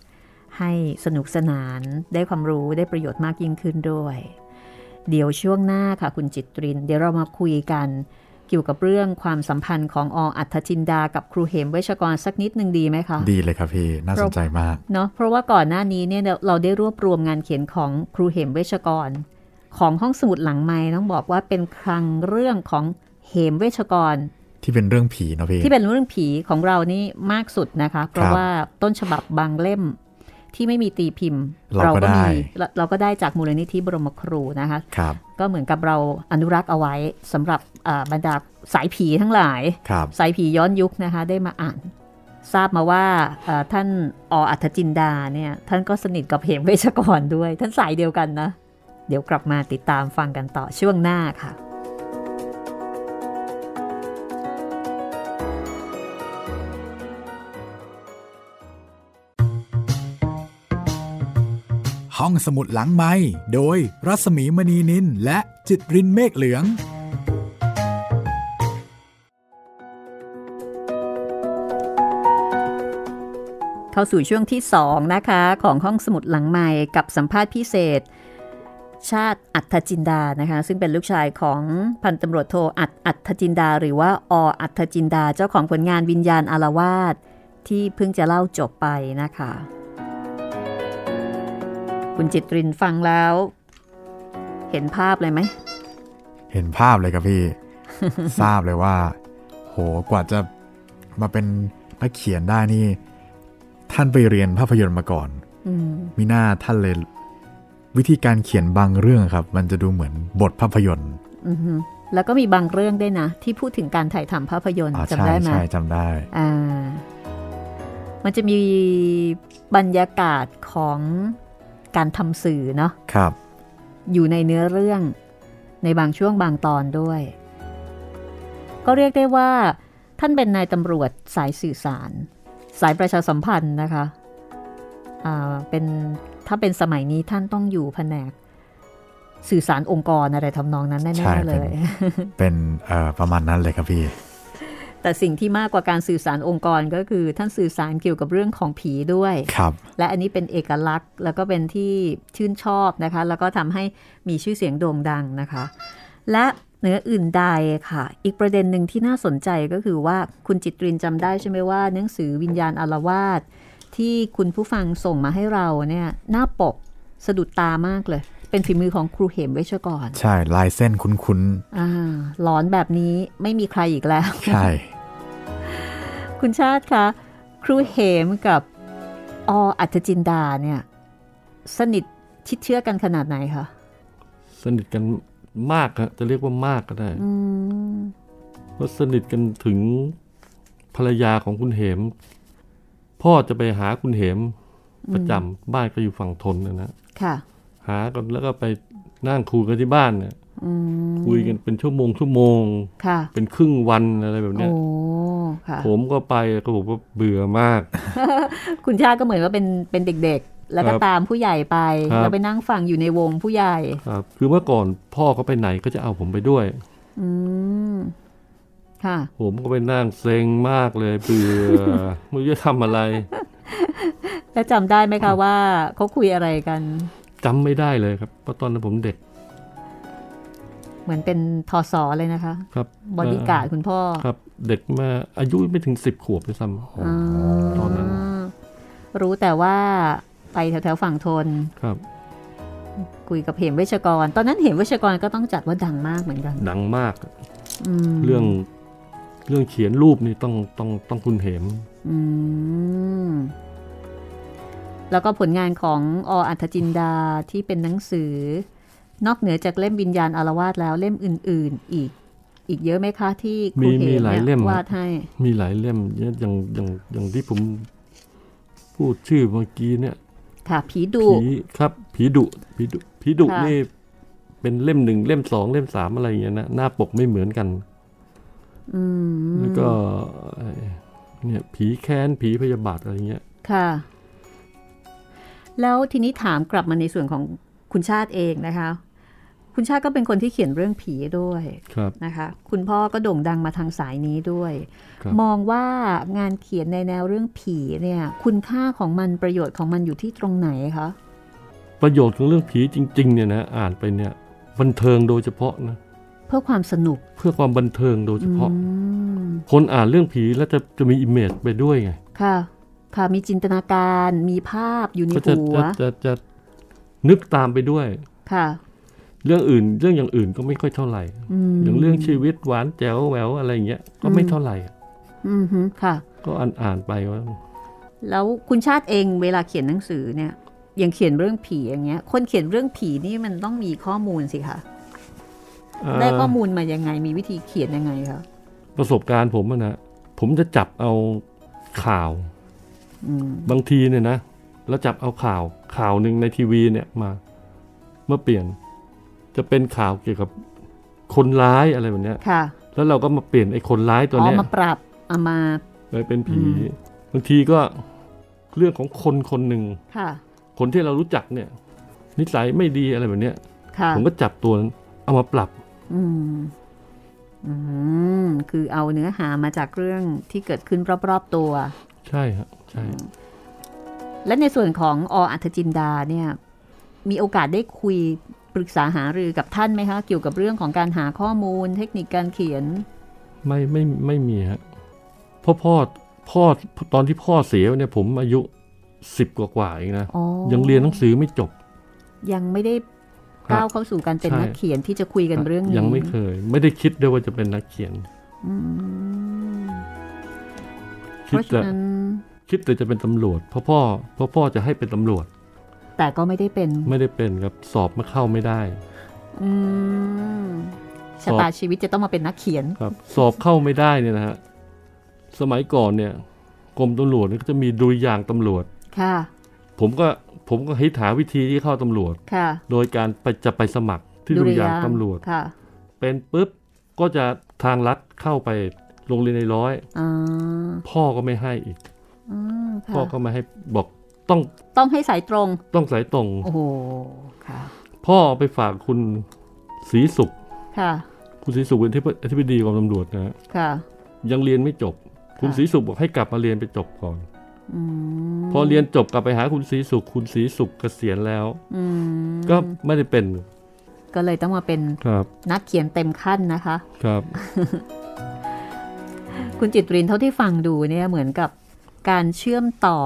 ให้สนุกสนานได้ความรู้ได้ประโยชน์มากยิ่งขึ้นด้วยเดี๋ยวช่วงหน้าค่ะคุณจิตรินเดี๋ยวเรามาคุยกันเกี่ยวกับเรื่องความสัมพันธ์ของออัธจินดากับครูเหมเวชกรสักนิดนึงดีไหมคะดีเลยครับพี่น่าสนใจมากเนาะเพราะว่าก่อนหน้านี้เนี่ยเราได้รวบรวมงานเขียนของครูเหมเวชกรของห้องสมุดหลังไมค์ต้องบอกว่าเป็นคลังเรื่องของเหมเวชกรที่เป็นเรื่องผีเนาะพี่ที่เป็นเรื่องผีของเรานี่มากสุดนะคะเพราะว่าต้นฉบับบางเล่มที่ไม่มีตีพิมพ์เราก็ได้จากมูลนิธิบรมครูนะคะก็เหมือนกับเราอนุรักษ์เอาไว้สำหรับบรรดาสายผีทั้งหลายสายผีย้อนยุคนะคะได้มาอ่านทราบมาว่าท่านออัธจินดาเนี่ยท่านก็สนิทกับเหมเวชกรด้วยท่านสายเดียวกันนะเดี๋ยวกลับมาติดตามฟังกันต่อช่วงหน้าค่ะห้องสมุดหลังไมค์โดยรัศมีมณีนินและจิตรินเมฆเหลืองเข้าสู่ช่วงที่2นะคะของห้องสมุดหลังไมค์กับสัมภาษณ์พิเศษชาติอัธจินดานะคะซึ่งเป็นลูกชายของพันตำรวจโทอัธจินดาหรือว่าออัธจินดาเจ้าของผลงานวิญญาณอาละวาดที่เพิ่งจะเล่าจบไปนะคะคุณจิตรินฟังแล้วเห็นภาพเลยไหมเห็นภาพเลยครับพี่ ทราบเลยว่าโหกว่าจะมาเป็นนักเขียนได้นี่ท่านไปเรียนภาพยนตร์มาก่อนมีหน้าท่านเลยวิธีการเขียนบางเรื่องครับมันจะดูเหมือนบทภาพยนตร์แล้วก็มีบางเรื่องด้วยนะที่พูดถึงการถ่ายทำภาพยนตร์จำได้ไหมใช่จำได้มันจะมีบรรยากาศของการทำสื่อเนาะครับอยู่ในเนื้อเรื่องในบางช่วงบางตอนด้วยก็เรียกได้ว่าท่านเป็นนายตำรวจสายสื่อสารสายประชาสัมพันธ์นะคะเป็นถ้าเป็นสมัยนี้ท่านต้องอยู่แผนกสื่อสารองค์กรอะไรทำนองนั้นแน่ๆเลยเป็นประมาณนั้นเลยครับพี่แต่สิ่งที่มากกว่าการสื่อสารองค์กรก็คือท่านสื่อสารเกี่ยวกับเรื่องของผีด้วยและอันนี้เป็นเอกลักษณ์แล้วก็เป็นที่ชื่นชอบนะคะแล้วก็ทำให้มีชื่อเสียงโด่งดังนะคะและเหนืออื่นใดค่ะอีกประเด็นหนึ่งที่น่าสนใจก็คือว่าคุณจิตรินจำได้ใช่ไหมว่าหนังสือวิญญาณอาละวาดที่คุณผู้ฟังส่งมาให้เราเนี่ยหน้าปกสะดุดตามากเลยเป็นฝีมือของครูเหมเวชกรใช่ลายเส้นคุ้นๆหลอนแบบนี้ไม่มีใครอีกแล้วใช่คุณชาติคะครูเหมกับออัธจินดาเนี่ยสนิทชิดเชื้อกันขนาดไหนคะสนิทกันมากครับจะเรียกว่ามากก็ได้เพราะสนิทกันถึงภรรยาของคุณเหม พ่อจะไปหาคุณเหมประจำบ้านก็อยู่ฝั่งทนนะนะค่ะหากันแล้วก็ไปนั่งคุยกันที่บ้านเนี่ยคุยกันเป็นชั่วโมงค่ะเป็นครึ่งวันอะไรแบบเนี้ยผมก็ไปก็ผมก็เบื่อมากคุณชาติก็เหมือนว่าเป็นเด็กๆแล้วก็ตามผู้ใหญ่ไปแล้วไปนั่งฟังอยู่ในวงผู้ใหญ่ครับคือเมื่อก่อนพ่อเขาไปไหนก็จะเอาผมไปด้วยค่ะผมก็ไปนั่งเซ็งมากเลยเบื่อไม่รู้จะทำอะไรแล้วจำได้ไหมคะว่าเขาคุยอะไรกันจำไม่ได้เลยครับเพราะตอนนั้นผมเด็กเหมือนเป็นทศเลยนะคะครับบริการคุณพ่อครับเด็กมาอายุไม่ถึง10 ขวบด้วยซ้ำตอนนั้นรู้แต่ว่าไปแถวๆฝั่งทนครับคุยกับเหมเวชกรตอนนั้นเหมเวชกรก็ต้องจัดว่าดังมากเหมือนกันดังมากเรื่องเขียนรูปนี่ต้องคุณเหมแล้วก็ผลงานของอ.อัฏฐจินดาที่เป็นหนังสือนอกเหนือจากเล่มวิญญาณอารวาสแล้วเล่มอื่นๆอีกเยอะไหมคะที่คุณเหมมีหลายเล่มวาดให้มีหลายเล่มอย่างที่ผมพูดชื่อเมื่อกี้เนี่ยค่ะผีดุครับผีดุนี่เป็นเล่ม1เล่ม 2เล่ม 3อะไรอย่างเงี้ยนะหน้าปกไม่เหมือนกันแล้วก็เนี่ยผีแค้นผีพยาบาทอะไรเงี้ยค่ะแล้วทีนี้ถามกลับมาในส่วนของคุณชาติเองนะคะคุณชาติก็เป็นคนที่เขียนเรื่องผีด้วยนะคะคุณพ่อก็โด่งดังมาทางสายนี้ด้วยมองว่างานเขียนในแนวเรื่องผีเนี่ยคุณค่าของมันประโยชน์ของมันอยู่ที่ตรงไหนคะประโยชน์ของเรื่องผีจริงๆเนี่ยนะอ่านไปเนี่ยบันเทิงโดยเฉพาะนะเพื่อความสนุกเพื่อความบันเทิงโดยเฉพาะคนอ่านเรื่องผีแล้วจะมีอิมเมจไปด้วยไงค่ะค่ะมีจินตนาการมีภาพอยู่ในหัวจะนึกตามไปด้วยค่ะเรื่องอื่นเรื่องอย่างอื่นก็ไม่ค่อยเท่าไหร่อย่างเรื่องชีวิตหวานแจ๋วแหววอะไรอย่างเงี้ยก็ไม่เท่าไหร่ค่ะก็อ่านไปว่าแล้วคุณชาติเองเวลาเขียนหนังสือเนี่ยอย่างเขียนเรื่องผีอย่างเงี้ยคนเขียนเรื่องผีนี่มันต้องมีข้อมูลสิคะได้ข้อมูลมายังไงมีวิธีเขียนยังไงคะประสบการณ์ผมนะผมจะจับเอาข่าวบางทีเนี่ยนะแล้วจับเอาข่าวหนึ่งในทีวีเนี่ยมาเปลี่ยนจะเป็นข่าวเกี่ยวกับคนร้ายอะไรแบบนี้แล้วเราก็มาเปลี่ยนไอ้คนร้ายตัวนี้มาปรับเอามาเลยเป็นผีบางทีก็เรื่องของคนหนึ่งคนที่เรารู้จักเนี่ยนิสัยไม่ดีอะไรแบบนี้ผมก็จับตัวนั้นเอามาปรับคือเอาเนื้อหามาจากเรื่องที่เกิดขึ้นรอบๆตัวใช่ครับใช่และในส่วนของอ.อัฏฐจินดาเนี่ยมีโอกาสได้คุยปรึกษาหารือกับท่านไหมคะเกี่ยวกับเรื่องของการหาข้อมูลเทคนิคการเขียนไม่มีฮะเพราะพ่อตอนที่พ่อเสียเนี่ยผมอายุ10 กว่าเองนะยังเรียนหนังสือไม่จบยังไม่ได้ก้าวเข้าสู่การเป็นนักเขียนที่จะคุยกันเรื่องนี้ยังไม่เคยไม่ได้คิดด้วยว่าจะเป็นนักเขียนคิดแต่จะเป็นตำรวจพ่อจะให้เป็นตำรวจแต่ก็ไม่ได้เป็นครับสอบมาเข้าไม่ได้ชะตาชีวิตจะต้องมาเป็นนักเขียนครับสอบเข้าไม่ได้เนี่ยนะฮะสมัยก่อนเนี่ยกรมตำรวจก็จะมีดุริยางค์ตำรวจค่ะผมก็หาวิธีที่เข้าตำรวจค่ะโดยการจะไปสมัครที่ดุริยางค์ตำรวจค่ะเป็นปุ๊บก็จะทางรัฐเข้าไปโรงเรียนในร้อยพ่อก็ไม่ให้อีกพ่อก็ไม่ให้บอกต้องให้สายตรงต้องสายตรงโอ้โหค่ะพ่อไปฝากคุณศรีสุขค่ะคุณศรีสุขเป็นอธิบดีกรมตำรวจนะค่ะยังเรียนไม่จบคุณศรีสุขบอกให้กลับมาเรียนไปจบก่อนพอเรียนจบกลับไปหาคุณศรีสุขคุณศรีสุขเกษียณแล้วก็ไม่ได้เป็นก็เลยต้องมาเป็นนักเขียนเต็มขั้นนะคะครับคุณจิตรินเท่าที่ฟังดูเนี่ยเหมือนกับการเชื่อมต่อ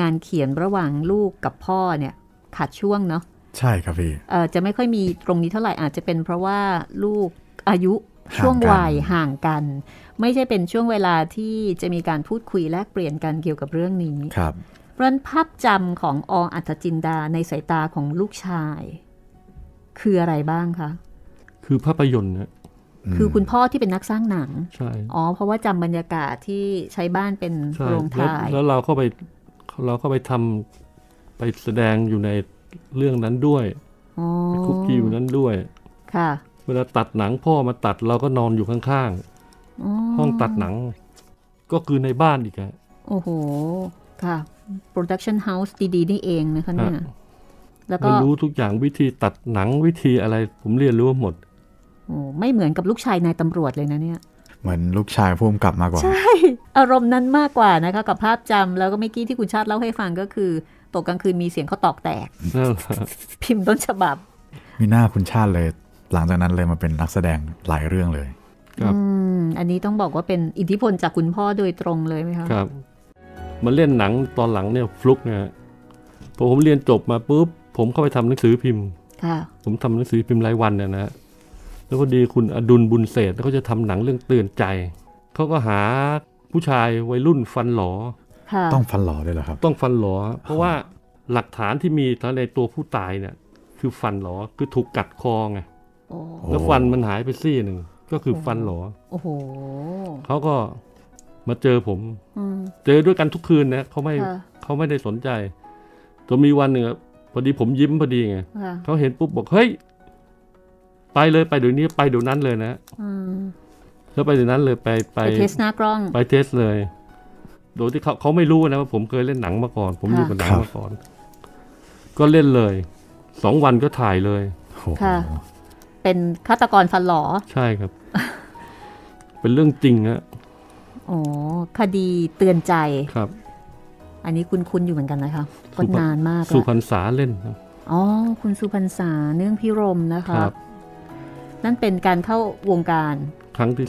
งานเขียนระหว่างลูกกับพ่อเนี่ยขาดช่วงเนาะใช่ครับพี่จะไม่ค่อยมีตรงนี้เท่าไหร่อาจจะเป็นเพราะว่าลูกอายุช่วงวัยห่างกันไม่ใช่เป็นช่วงเวลาที่จะมีการพูดคุยแลกเปลี่ยนกันเกี่ยวกับเรื่องนี้ครับเพราะฉะนั้นภาพจำของอ.อัฏฐจินดาในสายตาของลูกชายคืออะไรบ้างคะคือภาพยนตร์นะคือคุณพ่อที่เป็นนักสร้างหนังใช่อ๋อเพราะว่าจำบรรยากาศที่ใช้บ้านเป็นโรงถ่ายแล้วเราเข้าไป เราก็ไปทำไปแสดงอยู่ในเรื่องนั้นด้วยคุกกี้อยู่นั้นด้วยค่ะเวลาตัดหนังพ่อมาตัดเราก็นอนอยู่ข้างๆห้องตัดหนังก็คือในบ้านอีกอะโอ้โหค่ะ production house ดีๆนี่เองนะคะเนี่ยแล้วก็รู้ทุกอย่างวิธีตัดหนังวิธีอะไรผมเรียนรู้หมดโอ้ไม่เหมือนกับลูกชายนายตำรวจเลยนะเนี่ยเหมือนลูกชายพุ่มกลับมากกว่าใช่อารมณ์นั้นมากกว่านะคะกับภาพจำแล้วก็เมื่อกี้ที่คุณชาติเล่าให้ฟังก็คือตกกลางคืนมีเสียงเขาตอกแตก พิมพ์ต้นฉบับมีหน้าคุณชาติเลยหลังจากนั้นเลยมาเป็นนักแสดงหลายเรื่องเลยอันนี้ต้องบอกว่าเป็นอิทธิพลจากคุณพ่อโดยตรงเลยไหมคะครับมาเล่นหนังตอนหลังเนี่ยฟลุกเนี่ยพอผมเรียนจบมาปุ๊บผมเข้าไปทำหนังสือพิมพ์ผมทำหนังสือพิมพ์รายวันเนี่ยนะแล้วพอดีคุณอดุลบุญเศษเขาจะทำหนังเรื่องเตือนใจเขาก็หาผู้ชายวัยรุ่นฟันหลอต้องฟันหลอเลยเหรอครับต้องฟันหลอเพราะว่าหลักฐานที่มีทั้งในตัวผู้ตายเนี่ยคือฟันหลอคือถูกกัดคอไงแล้วฟันมันหายไปซี่หนึ่งก็คือฟันหลอโอ้โหเขาก็มาเจอผมเจอด้วยกันทุกคืนนะเขาไม่ได้สนใจจนมีวันหนึ่งพอดีผมยิ้มพอดีไงเขาเห็นปุ๊บบอกเฮ้ยไปเลยไปเดี๋ยวนี้ไปเดี๋ยวนั้นเลยนะแล้วไปเดี๋ยวนั้นเลยไปเทสหน้ากล้องไปเทสเลยโดยที่เขาไม่รู้นะว่าผมเคยเล่นหนังมาก่อนผมอยู่กับหนังมาก่อนก็เล่นเลย2 วันก็ถ่ายเลยเป็นฆาตกรฟันหลอใช่ครับเป็นเรื่องจริงฮะอ๋อคดีเตือนใจครับอันนี้คุ้นๆอยู่เหมือนกันนะคะก็นานมากสุพรรณษาเล่นครับอ๋อคุณสุพรรณษาเนื่องพิรมนะคะนั่นเป็นการเข้าวงการครั้งที่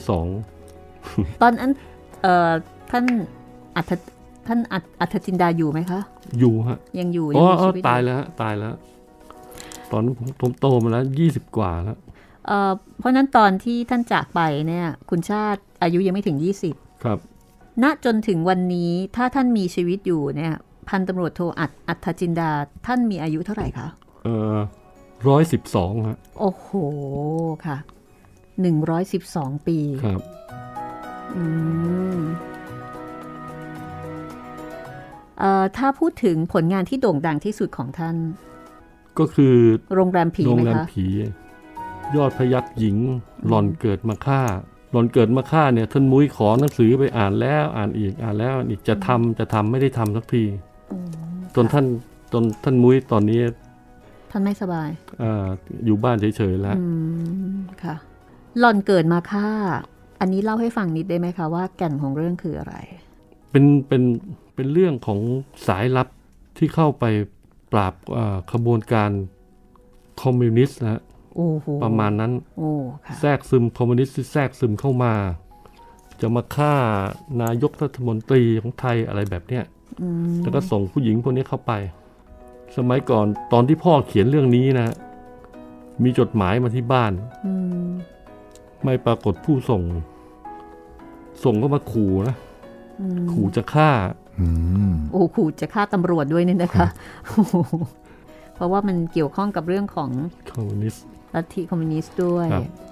2 ตอนนั้นท่านอัธจินดาอยู่ไหมคะอยู่ฮะยังอยู่อ๋อตายแล้วตายแล้วตอนผมโตมาแล้ว20 กว่าแล้วเพราะนั้นตอนที่ท่านจากไปเนี่ยคุณชาติอายุยังไม่ถึง20ครับณจนถึงวันนี้ถ้าท่านมีชีวิตอยู่เนี่ยพันตำรวจโทอัธจินดาท่านมีอายุเท่าไหร่คะ112ฮะโอ้โหค่ะ112 ปีครับถ้าพูดถึงผลงานที่โด่งดังที่สุดของท่านก็คือโรงแรมผีไหมคะโรงแรมผียอดพยัคฆ์หญิงหล่อนเกิดมาฆ่าหล่อนเกิดมาฆ่าเนี่ยท่านมุ้ยขอหนังสือไปอ่านแล้วอ่านอีกอ่านแล้วอีกจะทำไม่ได้ทำสักทีจนท่านมุ้ยตอนนี้ท่านไม่สบายอยู่บ้านเฉยๆแล้วค่ะหล่อนเกิดมาฆ่าอันนี้เล่าให้ฟังนิดได้ไหมคะว่าแก่นของเรื่องคืออะไรเป็นเรื่องของสายลับที่เข้าไปปราบขบวนการคอมมิวนิสต์นะประมาณนั้นแทรกซึมคอมมิวนิสต์ที่แทรกซึมเข้ามาจะมาฆ่านายกรัฐมนตรีของไทยอะไรแบบเนี้ยแล้วก็ส่งผู้หญิงคนนี้เข้าไปสมัยก่อนตอนที่พ่อเขียนเรื่องนี้นะมีจดหมายมาที่บ้านไม่ปรากฏผู้ส่งก็มาขู่นะขู่จะฆ่าโอ้ขู่จะฆ่าตำรวจด้วยเนี่ยนะคะเพราะว่ามันเกี่ยวข้องกับเรื่องของลัทธิคอมมิวนิสต์ด้วย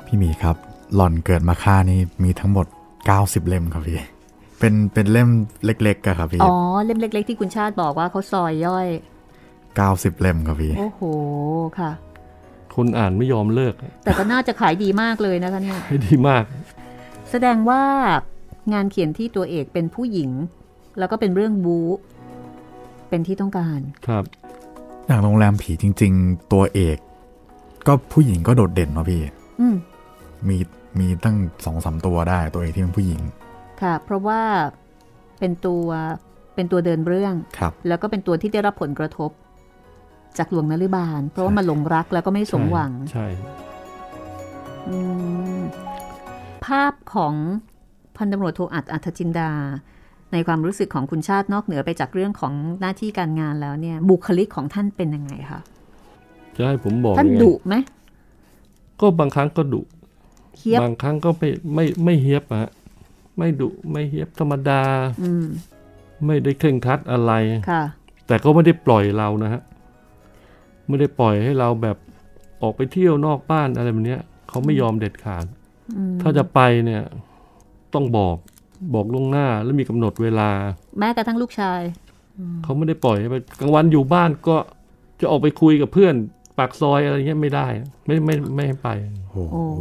พี่หมีครับหล่อนเกิดมาฆ่านี่มีทั้งหมด90 เล่มครับพี่เป็นเล่มเล็กๆกันครับพี่อ๋อเล่มเล็กๆที่คุณชาติบอกว่าเขาซอยย่อย90 เล่มครับพี่โอ้โหค่ะคนอ่านไม่ยอมเลิกแต่ก็น่าจะขายดีมากเลยนะคะเนี่ยขายดีมากแสดงว่างานเขียนที่ตัวเอกเป็นผู้หญิงแล้วก็เป็นเรื่องบู๊เป็นที่ต้องการครับอย่างโรงแรมผีจริงๆตัวเอกก็ผู้หญิงก็โดดเด่นเนาะพี่มีตั้ง 2-3 ตัวได้ตัวเอกที่เป็นผู้หญิงค่ะเพราะว่าเป็นตัวเดินเรื่องแล้วก็เป็นตัวที่ได้รับผลกระทบจากหลวงนฤบาลเพราะว่ามาหลงรักแล้วก็ไม่สมหวังใช่ภาพของพันตำรวจโทอัธจินดาในความรู้สึกของคุณชาตินอกเหนือไปจากเรื่องของหน้าที่การงานแล้วเนี่ยบุคลิกของท่านเป็นยังไงคะจะให้ผมบอกท่านดุไหมก็บางครั้งก็ดุเฮียบบางครั้งก็ไม่เฮียบฮะไม่ดุไม่เฮียบธรรมดาไม่ได้เคร่งครัดอะไรค่ะแต่ก็ไม่ได้ปล่อยเรานะฮะไม่ได้ปล่อยให้เราแบบออกไปเที่ยวนอกบ้านอะไรแบบนี้เขาไม่ยอมเด็ดขาดถ้าจะไปเนี่ยต้องบอกล่วงหน้าแล้วมีกำหนดเวลาแม้กระทั่งลูกชาย เขาไม่ได้ปล่อยไปกลางวันอยู่บ้านก็จะออกไปคุยกับเพื่อนปากซอยอะไรเงี้ยไม่ได้ไม่ให้ไปโอ้โห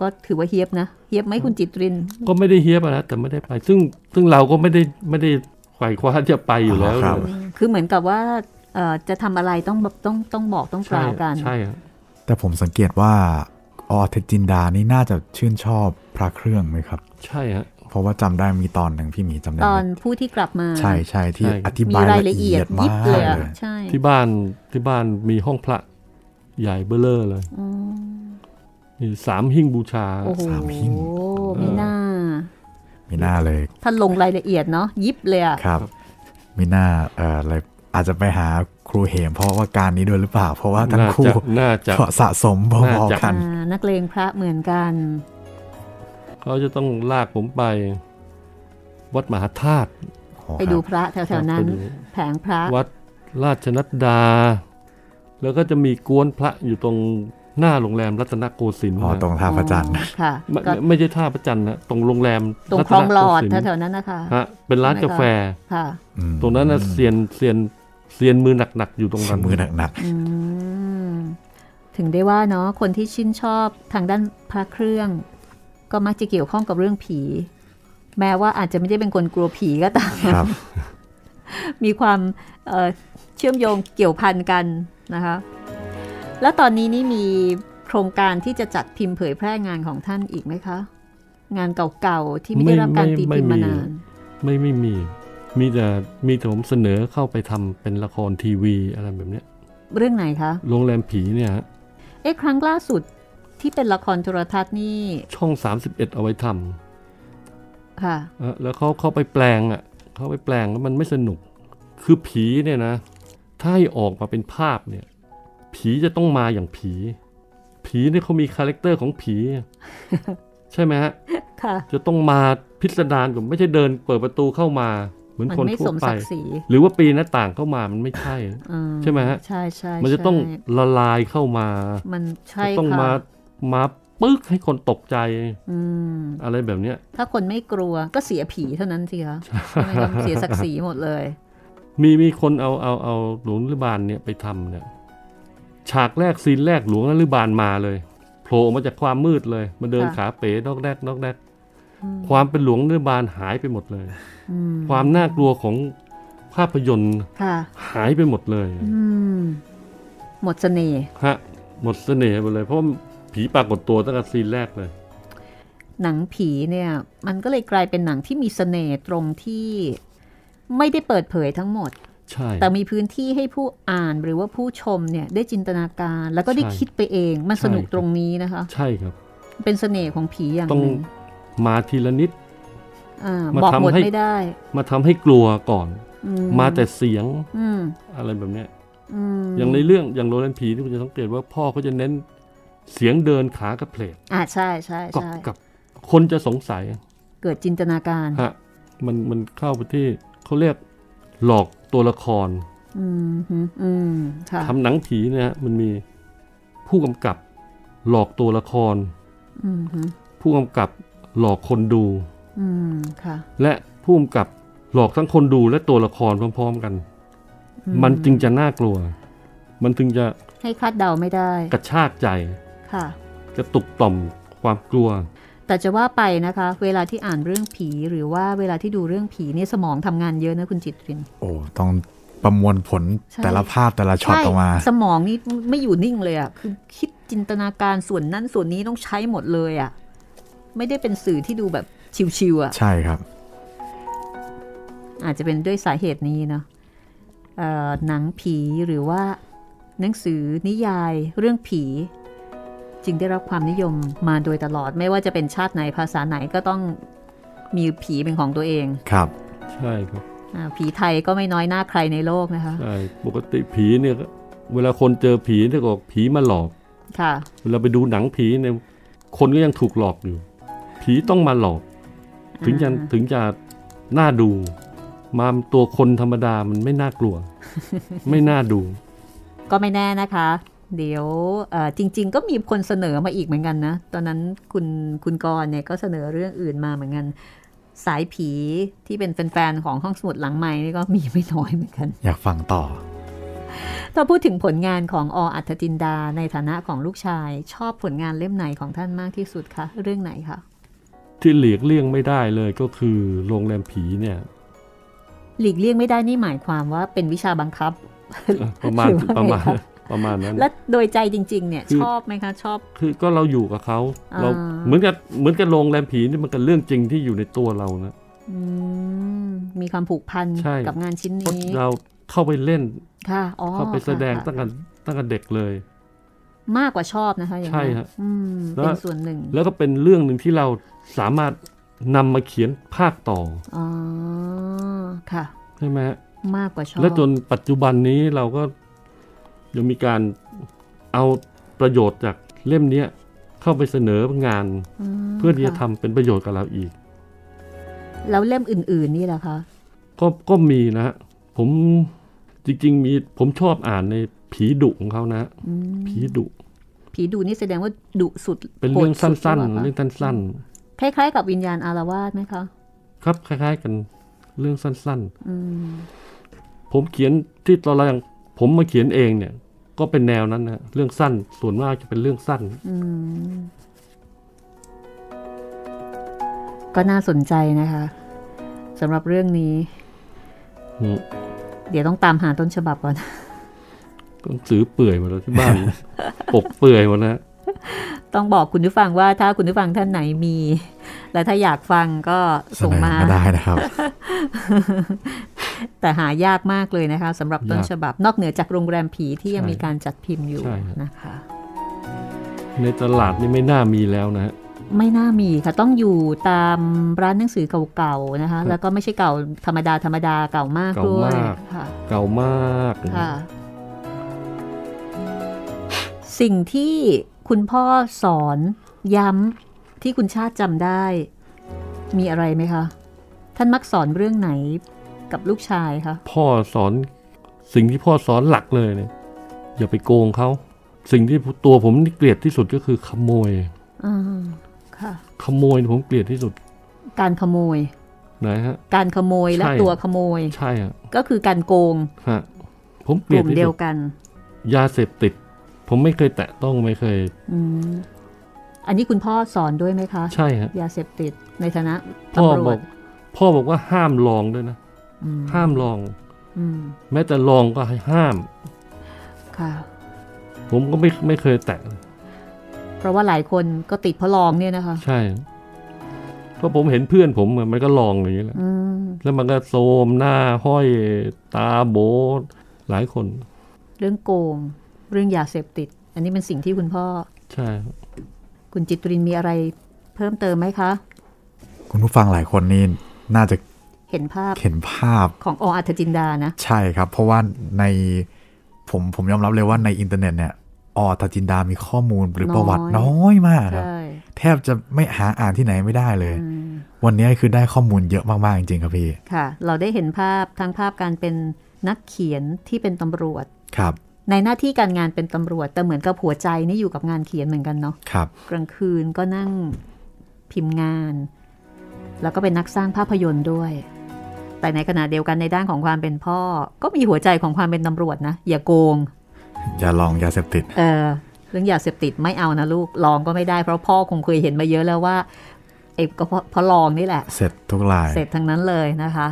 ก็ถือว่าเฮียบนะเฮียบไหมคุณจิตรินก็ไม่ได้เฮียบนะแต่ไม่ได้ไปซึ่งเราก็ไม่ได้ไขว่คว้าจะไปอยู่แล้วคือเหมือนกับว่าจะทำอะไรต้องบอกต้องกล่าวกันใช่แต่ผมสังเกตว่าออเทจินดานี่น่าจะชื่นชอบพระเครื่องไหมครับใช่ฮะเพราะว่าจำได้มีตอนหนึ่งพี่หมีจำได้ตอนผู้ที่กลับมาใช่ใช่ที่อธิบายละเอียดมากเลยใช่ที่บ้านมีห้องพระใหญ่เบ้อเร่อเลยมีสามหิ้งบูชาสามหิ้งมีหน้าเลยท่านลงรายละเอียดเนาะยิบเลยอะครับมีหน้าอะไรอาจจะไปหาครูเหมเพราะว่าการนี้ด้วยหรือเปล่าเพราะว่าทั้งคู่สะสมพอๆกันนักเลงพระเหมือนกันเขาจะต้องลากผมไปวัดมหาธาตุไปดูพระแถวๆนั้นแผงพระวัดราชนัดดาแล้วก็จะมีกวนพระอยู่ตรงหน้าโรงแรมรัตนโกสินทร์ตรงท่าพระจันทร์ค่ะไม่ใช่ท่าพระจันทร์นะตรงโรงแรมตรงคลองหลอดแถวๆนั้นนะคะฮะเป็นร้านกาแฟค่ะตรงนั้นน่ะเซียนมือหนักๆอยู่ตรงนั้นมือหนักๆถึงได้ว่าเนาะคนที่ชื่นชอบทางด้านพระเครื่องก็มักจะเกี่ยวข้องกับเรื่องผีแม้ว่าอาจจะไม่ได้เป็นคนกลัวผีก็ตามมีความเชื่อมโยงเกี่ยวพันกันนะคะแล้วตอนนี้นี่มีโครงการที่จะจัดพิมพ์เผยแพร่งานของท่านอีกไหมคะงานเก่าๆที่ไม่ได้รับการตีพิมพ์มานานไม่มีแต่ผมเสนอเข้าไปทำเป็นละครทีวีอะไรแบบนี้เรื่องไหนคะโรงแรมผีเนี่ยครั้งล่าสุดที่เป็นละครโทรทัศน์นี่ช่อง31เอาไว้ทำค่ะแล้วเขาไปแปลงเขาไปแปลงแล้วมันไม่สนุกคือผีเนี่ยนะถ้าให้ออกมาเป็นภาพเนี่ยผีจะต้องมาอย่างผีเนี่ยเขามีคาแรคเตอร์ของผีใช่ไหมฮะค่ะจะต้องมาพิสดารกับไม่ใช่เดินเปิดประตูเข้ามาเหมือนคนทั่วไปหรือว่าปีนหน้าต่างเข้ามามันไม่ใช่ใช่ไหมฮะใช่ใช่มันจะต้องละลายเข้ามามันใช่ต้องมาปึ๊กให้คนตกใจอะไรแบบเนี้ยถ้าคนไม่กลัวก็เสียผีเท่านั้นสิคะเสียศักดิ์ศรีหมดเลยมีคนเอาหลวงนฤบาลเนี่ยไปทำเนี่ยฉากแรกซีนแรกหลวงนฤบาลมาเลยโผล่ออกมาจากความมืดเลยมาเดินขาเป๋นอกแรกนอกแรกความเป็นหลวงนฤบาลหายไปหมดเลยความน่ากลัวของภาพยนตร์หายไปหมดเลยหมดเสน่ห์ฮะหมดเสน่ห์ไปเลยเพราะผีปรากฏตัวตั้งแต่ซีนแรกเลยหนังผีเนี่ยมันก็เลยกลายเป็นหนังที่มีเสน่ห์ตรงที่ไม่ได้เปิดเผยทั้งหมดใช่แต่มีพื้นที่ให้ผู้อ่านหรือว่าผู้ชมเนี่ยได้จินตนาการแล้วก็ได้คิดไปเองมันสนุกตรงนี้นะคะใช่ครับเป็นเสน่ห์ของผีอย่างนึงมาทีละนิดบอกหมดไม่ได้มาทำให้กลัวก่อนมาแต่เสียงอะไรแบบเนี้ยอย่างในเรื่องอย่างโรแลนผีที่คุณจะสังเกตว่าพ่อเขาจะเน้นเสียงเดินขากระเพลกใช่ใช่ใช่กับคนจะสงสัยเกิดจินตนาการฮะมันเข้าไปที่เขาเรียกหลอกตัวละครทำหนังผีเนี่ยฮะมันมีผู้กำกับหลอกตัวละครผู้กำกับหลอกคนดูและผู้กำกับหลอกทั้งคนดูและตัวละครพร้อมๆกันมันจึงจะน่ากลัวมันถึงจะให้คาดเดาไม่ได้กระชากใจค่ะกระตุกต่อมความกลัวแต่จะว่าไปนะคะเวลาที่อ่านเรื่องผีหรือว่าเวลาที่ดูเรื่องผีนี่สมองทำงานเยอะนะคุณจิตรินโอ้ต้องประมวลผลแต่ละภาพแต่ละช็อตออกมาสมองนี่ไม่อยู่นิ่งเลยอะคือคิดจินตนาการส่วนนั้นส่วนนี้ต้องใช้หมดเลยอะไม่ได้เป็นสื่อที่ดูแบบชิวๆอะใช่ครับอาจจะเป็นด้วยสาเหตุนี้เนาะหนังผีหรือว่าหนังสือนิยายเรื่องผีจึงได้รับความนิยมมาโดยตลอดไม่ว่าจะเป็นชาติไหนภาษาไหนก็ต้องมีผีเป็นของตัวเองครับใช่ครับผีไทยก็ไม่น้อยหน้าใครในโลกนะคะใช่ปกติผีเนี่ยเวลาคนเจอผีเนี่ยก็ผีมาหลอกค่ะเวลาไปดูหนังผีเนี่ยคนก็ยังถูกหลอกอยู่ผีต้องมาหลอกถึงจะน่าดูมาตัวคนธรรมดามันไม่น่ากลัว ไม่น่าดูก็ไม่แน่นะคะเดี๋ยวจริงๆก็มีคนเสนอมาอีกเหมือนกันนะตอนนั้นคุณกรเนี่ยก็เสนอเรื่องอื่นมาเหมือนกัน สายผีที่เป็นแฟนๆของห้องสมุดหลังไมค์นี่ก็มีไม่น้อยเหมือนกันอยากฟังต่อถ้าพูดถึงผลงานของอ.อัฐจินดาในฐานะของลูกชายชอบผลงานเล่มไหนของท่านมากที่สุดคะเรื่องไหนคะที่หลีกเลี่ยงไม่ได้เลยก็คือโรงแรมผีเนี่ยหลีกเลี่ยงไม่ได้นี่หมายความว่าเป็นวิชาบังคับประมาณนั้นและโดยใจจริงๆเนี่ยชอบไหมคะชอบคือก็เราอยู่กับเขาเราเหมือนกับโรงแรมผีนี่มันก็เรื่องจริงที่อยู่ในตัวเรานะมีความผูกพันกับงานชิ้นนี้เราเข้าไปเล่นเข้าไปแสดงตั้งแต่เด็กเลยมากกว่าชอบนะคะใช่ฮะเป็นส่วนหนึ่งแล้วก็เป็นเรื่องหนึ่งที่เราสามารถนำมาเขียนภาคต่ออ๋อค่ะใช่ไหมมากกว่าชอบและจนปัจจุบันนี้เราก็ยังมีการเอาประโยชน์จากเล่มนี้เข้าไปเสนองานเพื่อที่จะทำเป็นประโยชน์กับเราอีกแล้วเล่มอื่นๆนี่ล่ะคะก็มีนะฮะผมจริงๆมีผมชอบอ่านในผีดุของเขานะผีดุนี่แสดงว่าดุสุดเป็นเรื่องสั้นๆคล้ายๆกับวิญญาณอารวาสไหมคะครับคล้ายๆกันเรื่องสั้นๆผมเขียนที่ตอนแรกผมมาเขียนเองเนี่ยก็เป็นแนวนั้นนะเรื่องสั้นส่วนมากจะเป็นเรื่องสั้นก็น่าสนใจนะคะสำหรับเรื่องนี้เดี๋ยวต้องตามหาต้นฉบับก่อนก็ซื้อเปื่อยมาแล้วที่บ้านปกเปื่อยหมดแล้วต้องบอกคุณผู้ฟังว่าถ้าคุณผู้ฟังท่านไหนมีและถ้าอยากฟังก็ส่งมาได้นะครับแต่หายากมากเลยนะคะสำหรับต้นฉบับนอกเหนือจากโรงแรมผีที่ยังมีการจัดพิมพ์อยู่นะคะในตลาดนี่ไม่น่ามีแล้วนะไม่น่ามีค่ะต้องอยู่ตามร้านหนังสือเก่าๆนะคะแล้วก็ไม่ใช่เก่าธรรมดาเก่ามากด้วยค่ะเก่ามากค่ะสิ่งที่คุณพ่อสอนย้ำที่คุณชาติจำได้มีอะไรไหมคะท่านมักสอนเรื่องไหนกับลูกชายคะพ่อสอนสิ่งที่พ่อสอนหลักเลยเนี่ยอย่าไปโกงเขาสิ่งที่ตัวผมนี่เกลียดที่สุดก็คือขโมยค่ะขโมยผมเกลียดที่สุดการขโมยนะฮะการขโมยและตัวขโมยใช่ฮะก็คือการโกงฮะผมเกลียดที่สุดกลุ่มเดียวกันยาเสพติดผมไม่เคยแตะต้องไม่เคยอันนี้คุณพ่อสอนด้วยไหมคะใช่ฮะยาเสพติดในฐานะตำรวจพ่อบอกว่าห้ามลองด้วยนะห้ามลองแม้แต่ลองก็ให้ห้ามค่ะผมก็ไม่เคยแตะเพราะว่าหลายคนก็ติดเพราะลองเนี่ยนะคะใช่เพราะผมเห็นเพื่อนผมมันก็ลองอย่างนี้แหละแล้วมันก็โซมหน้าห้อยตาโบดหลายคนเรื่องโกงเรื่องยาเสพติดอันนี้เป็นสิ่งที่คุณพ่อใช่คุณจิตรินมีอะไรเพิ่มเติมไหมคะคุณผู้ฟังหลายคนนี่น่าจะเห็นภาพของอ.อัฐจินดานะใช่ครับเพราะว่าในผมยอมรับเลยว่าในอินเทอร์เน็ตเนี่ยอ.อัฐจินดามีข้อมูลหรือประวัติน้อยมากครับแทบจะไม่หาอ่านที่ไหนไม่ได้เลยวันนี้คือได้ข้อมูลเยอะมากๆจริงๆครับพี่ค่ะเราได้เห็นภาพทั้งภาพการเป็นนักเขียนที่เป็นตำรวจครับในหน้าที่การงานเป็นตำรวจแต่เหมือนกับหัวใจนี่อยู่กับงานเขียนเหมือนกันเนาะครับกลางคืนก็นั่งพิมพ์งานแล้วก็เป็นนักสร้างภาพยนตร์ด้วยแต่ในขณะเดียวกันในด้านของความเป็นพ่อก็มีหัวใจของความเป็นตำรวจนะอย่าโกงอย่าลองยาเสพติดเรื่องยาเสพติดไม่เอานะลูกลองก็ไม่ได้เพราะพ่อคงเคยเห็นมาเยอะแล้วว่าเอกก็เพราะลองนี่แหละเสร็จทุกรายเสร็จทั้งนั้นเลยนะคะ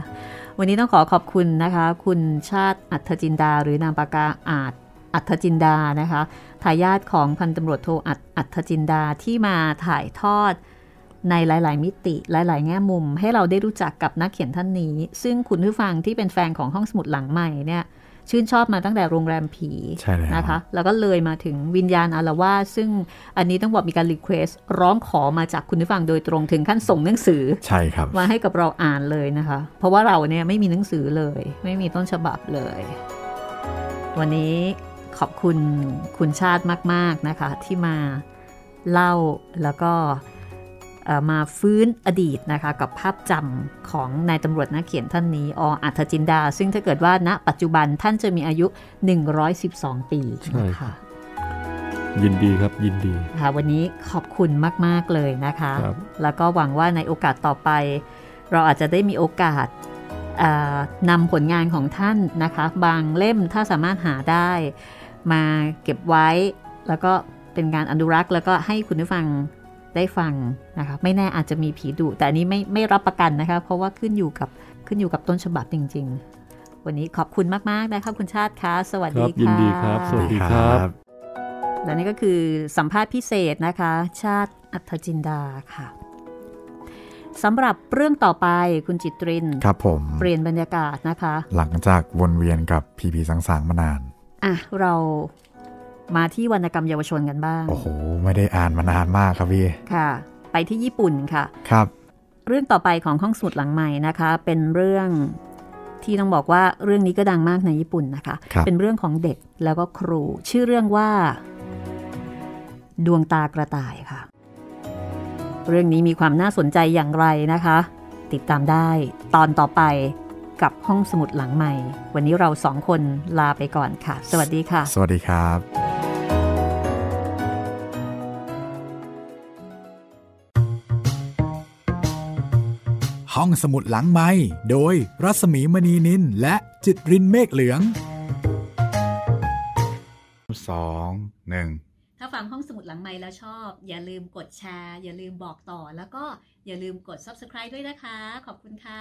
วันนี้ต้องขอบคุณนะคะคุณชาติอัฐจินดาหรือนามปากกาอาจอัฐจินดานะคะทายาทของพันตำรวจโทอัฐจินดาที่มาถ่ายทอดในหลายๆมิติหลายๆแง่มุมให้เราได้รู้จักกับนักเขียนท่านนี้ซึ่งคุณผู้ฟังที่เป็นแฟนของห้องสมุดหลังใหม่เนี่ยชื่นชอบมาตั้งแต่โรงแรมผีนะคะแล้วก็เลยมาถึงวิญญาณอารวาสซึ่งอันนี้ต้องบอกมีการรีเควสต์ร้องขอมาจากคุณผู้ฟังโดยตรงถึงขั้นส่งหนังสือใช่ครับมาให้กับเราอ่านเลยนะคะเพราะว่าเราเนี่ยไม่มีหนังสือเลยไม่มีต้นฉบับเลยวันนี้ขอบคุณคุณชาติมากๆนะคะที่มาเล่าแล้วก็มาฟื้นอดีตนะคะกับภาพจำของนายตำรวจนักเขียนท่านนี้อ.อัฐจินดาซึ่งถ้าเกิดว่าณปัจจุบันท่านจะมีอายุ112ปีนะคะยินดีครับยินดีค่ะวันนี้ขอบคุณมากๆเลยนะคะแล้วก็หวังว่าในโอกาสต่อไป เราอาจจะได้มีโอกาสนำผลงานของท่านนะคะบางเล่มถ้าสามารถหาได้มาเก็บไว้แล้วก็เป็นการอนุรักษ์แล้วก็ให้คุณผู้ฟังได้ฟังนะคะไม่แน่อาจจะมีผีดุแต่อันนี้ไม่รับประกันนะคะเพราะว่าขึ้นอยู่กับต้นฉบับจริงๆวันนี้ขอบคุณมากๆนะครับคุณชาติค่ะสวัสดีค่ะยินดีครับสวัสดีครับและนี่ก็คือสัมภาษณ์พิเศษนะคะชาติอัธจินดาค่ะสำหรับเรื่องต่อไปคุณจิตรินครับผมเปลี่ยนบรรยากาศนะคะหลังจากวนเวียนกับผีๆสางๆมานานอ่ะเรามาที่วรรณกรรมเยาวชนกันบ้างโอ้โหไม่ได้อ่านมานานมากครับพี่ค่ะไปที่ญี่ปุ่นค่ะครับเรื่องต่อไปของห้องสมุดหลังใหม่นะคะเป็นเรื่องที่ต้องบอกว่าเรื่องนี้ก็ดังมากในญี่ปุ่นนะคะเป็นเรื่องของเด็กแล้วก็ครูชื่อเรื่องว่าดวงตากระต่ายค่ะเรื่องนี้มีความน่าสนใจอย่างไรนะคะติดตามได้ตอนต่อไปกับห้องสมุดหลังใหม่วันนี้เราสองคนลาไปก่อนค่ะสวัสดีค่ะสวัสดีครับห้องสมุดหลังใหม่โดยรัศมีมณีนินและจิตรินเมฆเหลือง2 1ถ้าฟังห้องสมุดหลังไมค์แล้วชอบอย่าลืมกดแชร์อย่าลืมบอกต่อแล้วก็อย่าลืมกด Subscribe ด้วยนะคะขอบคุณค่ะ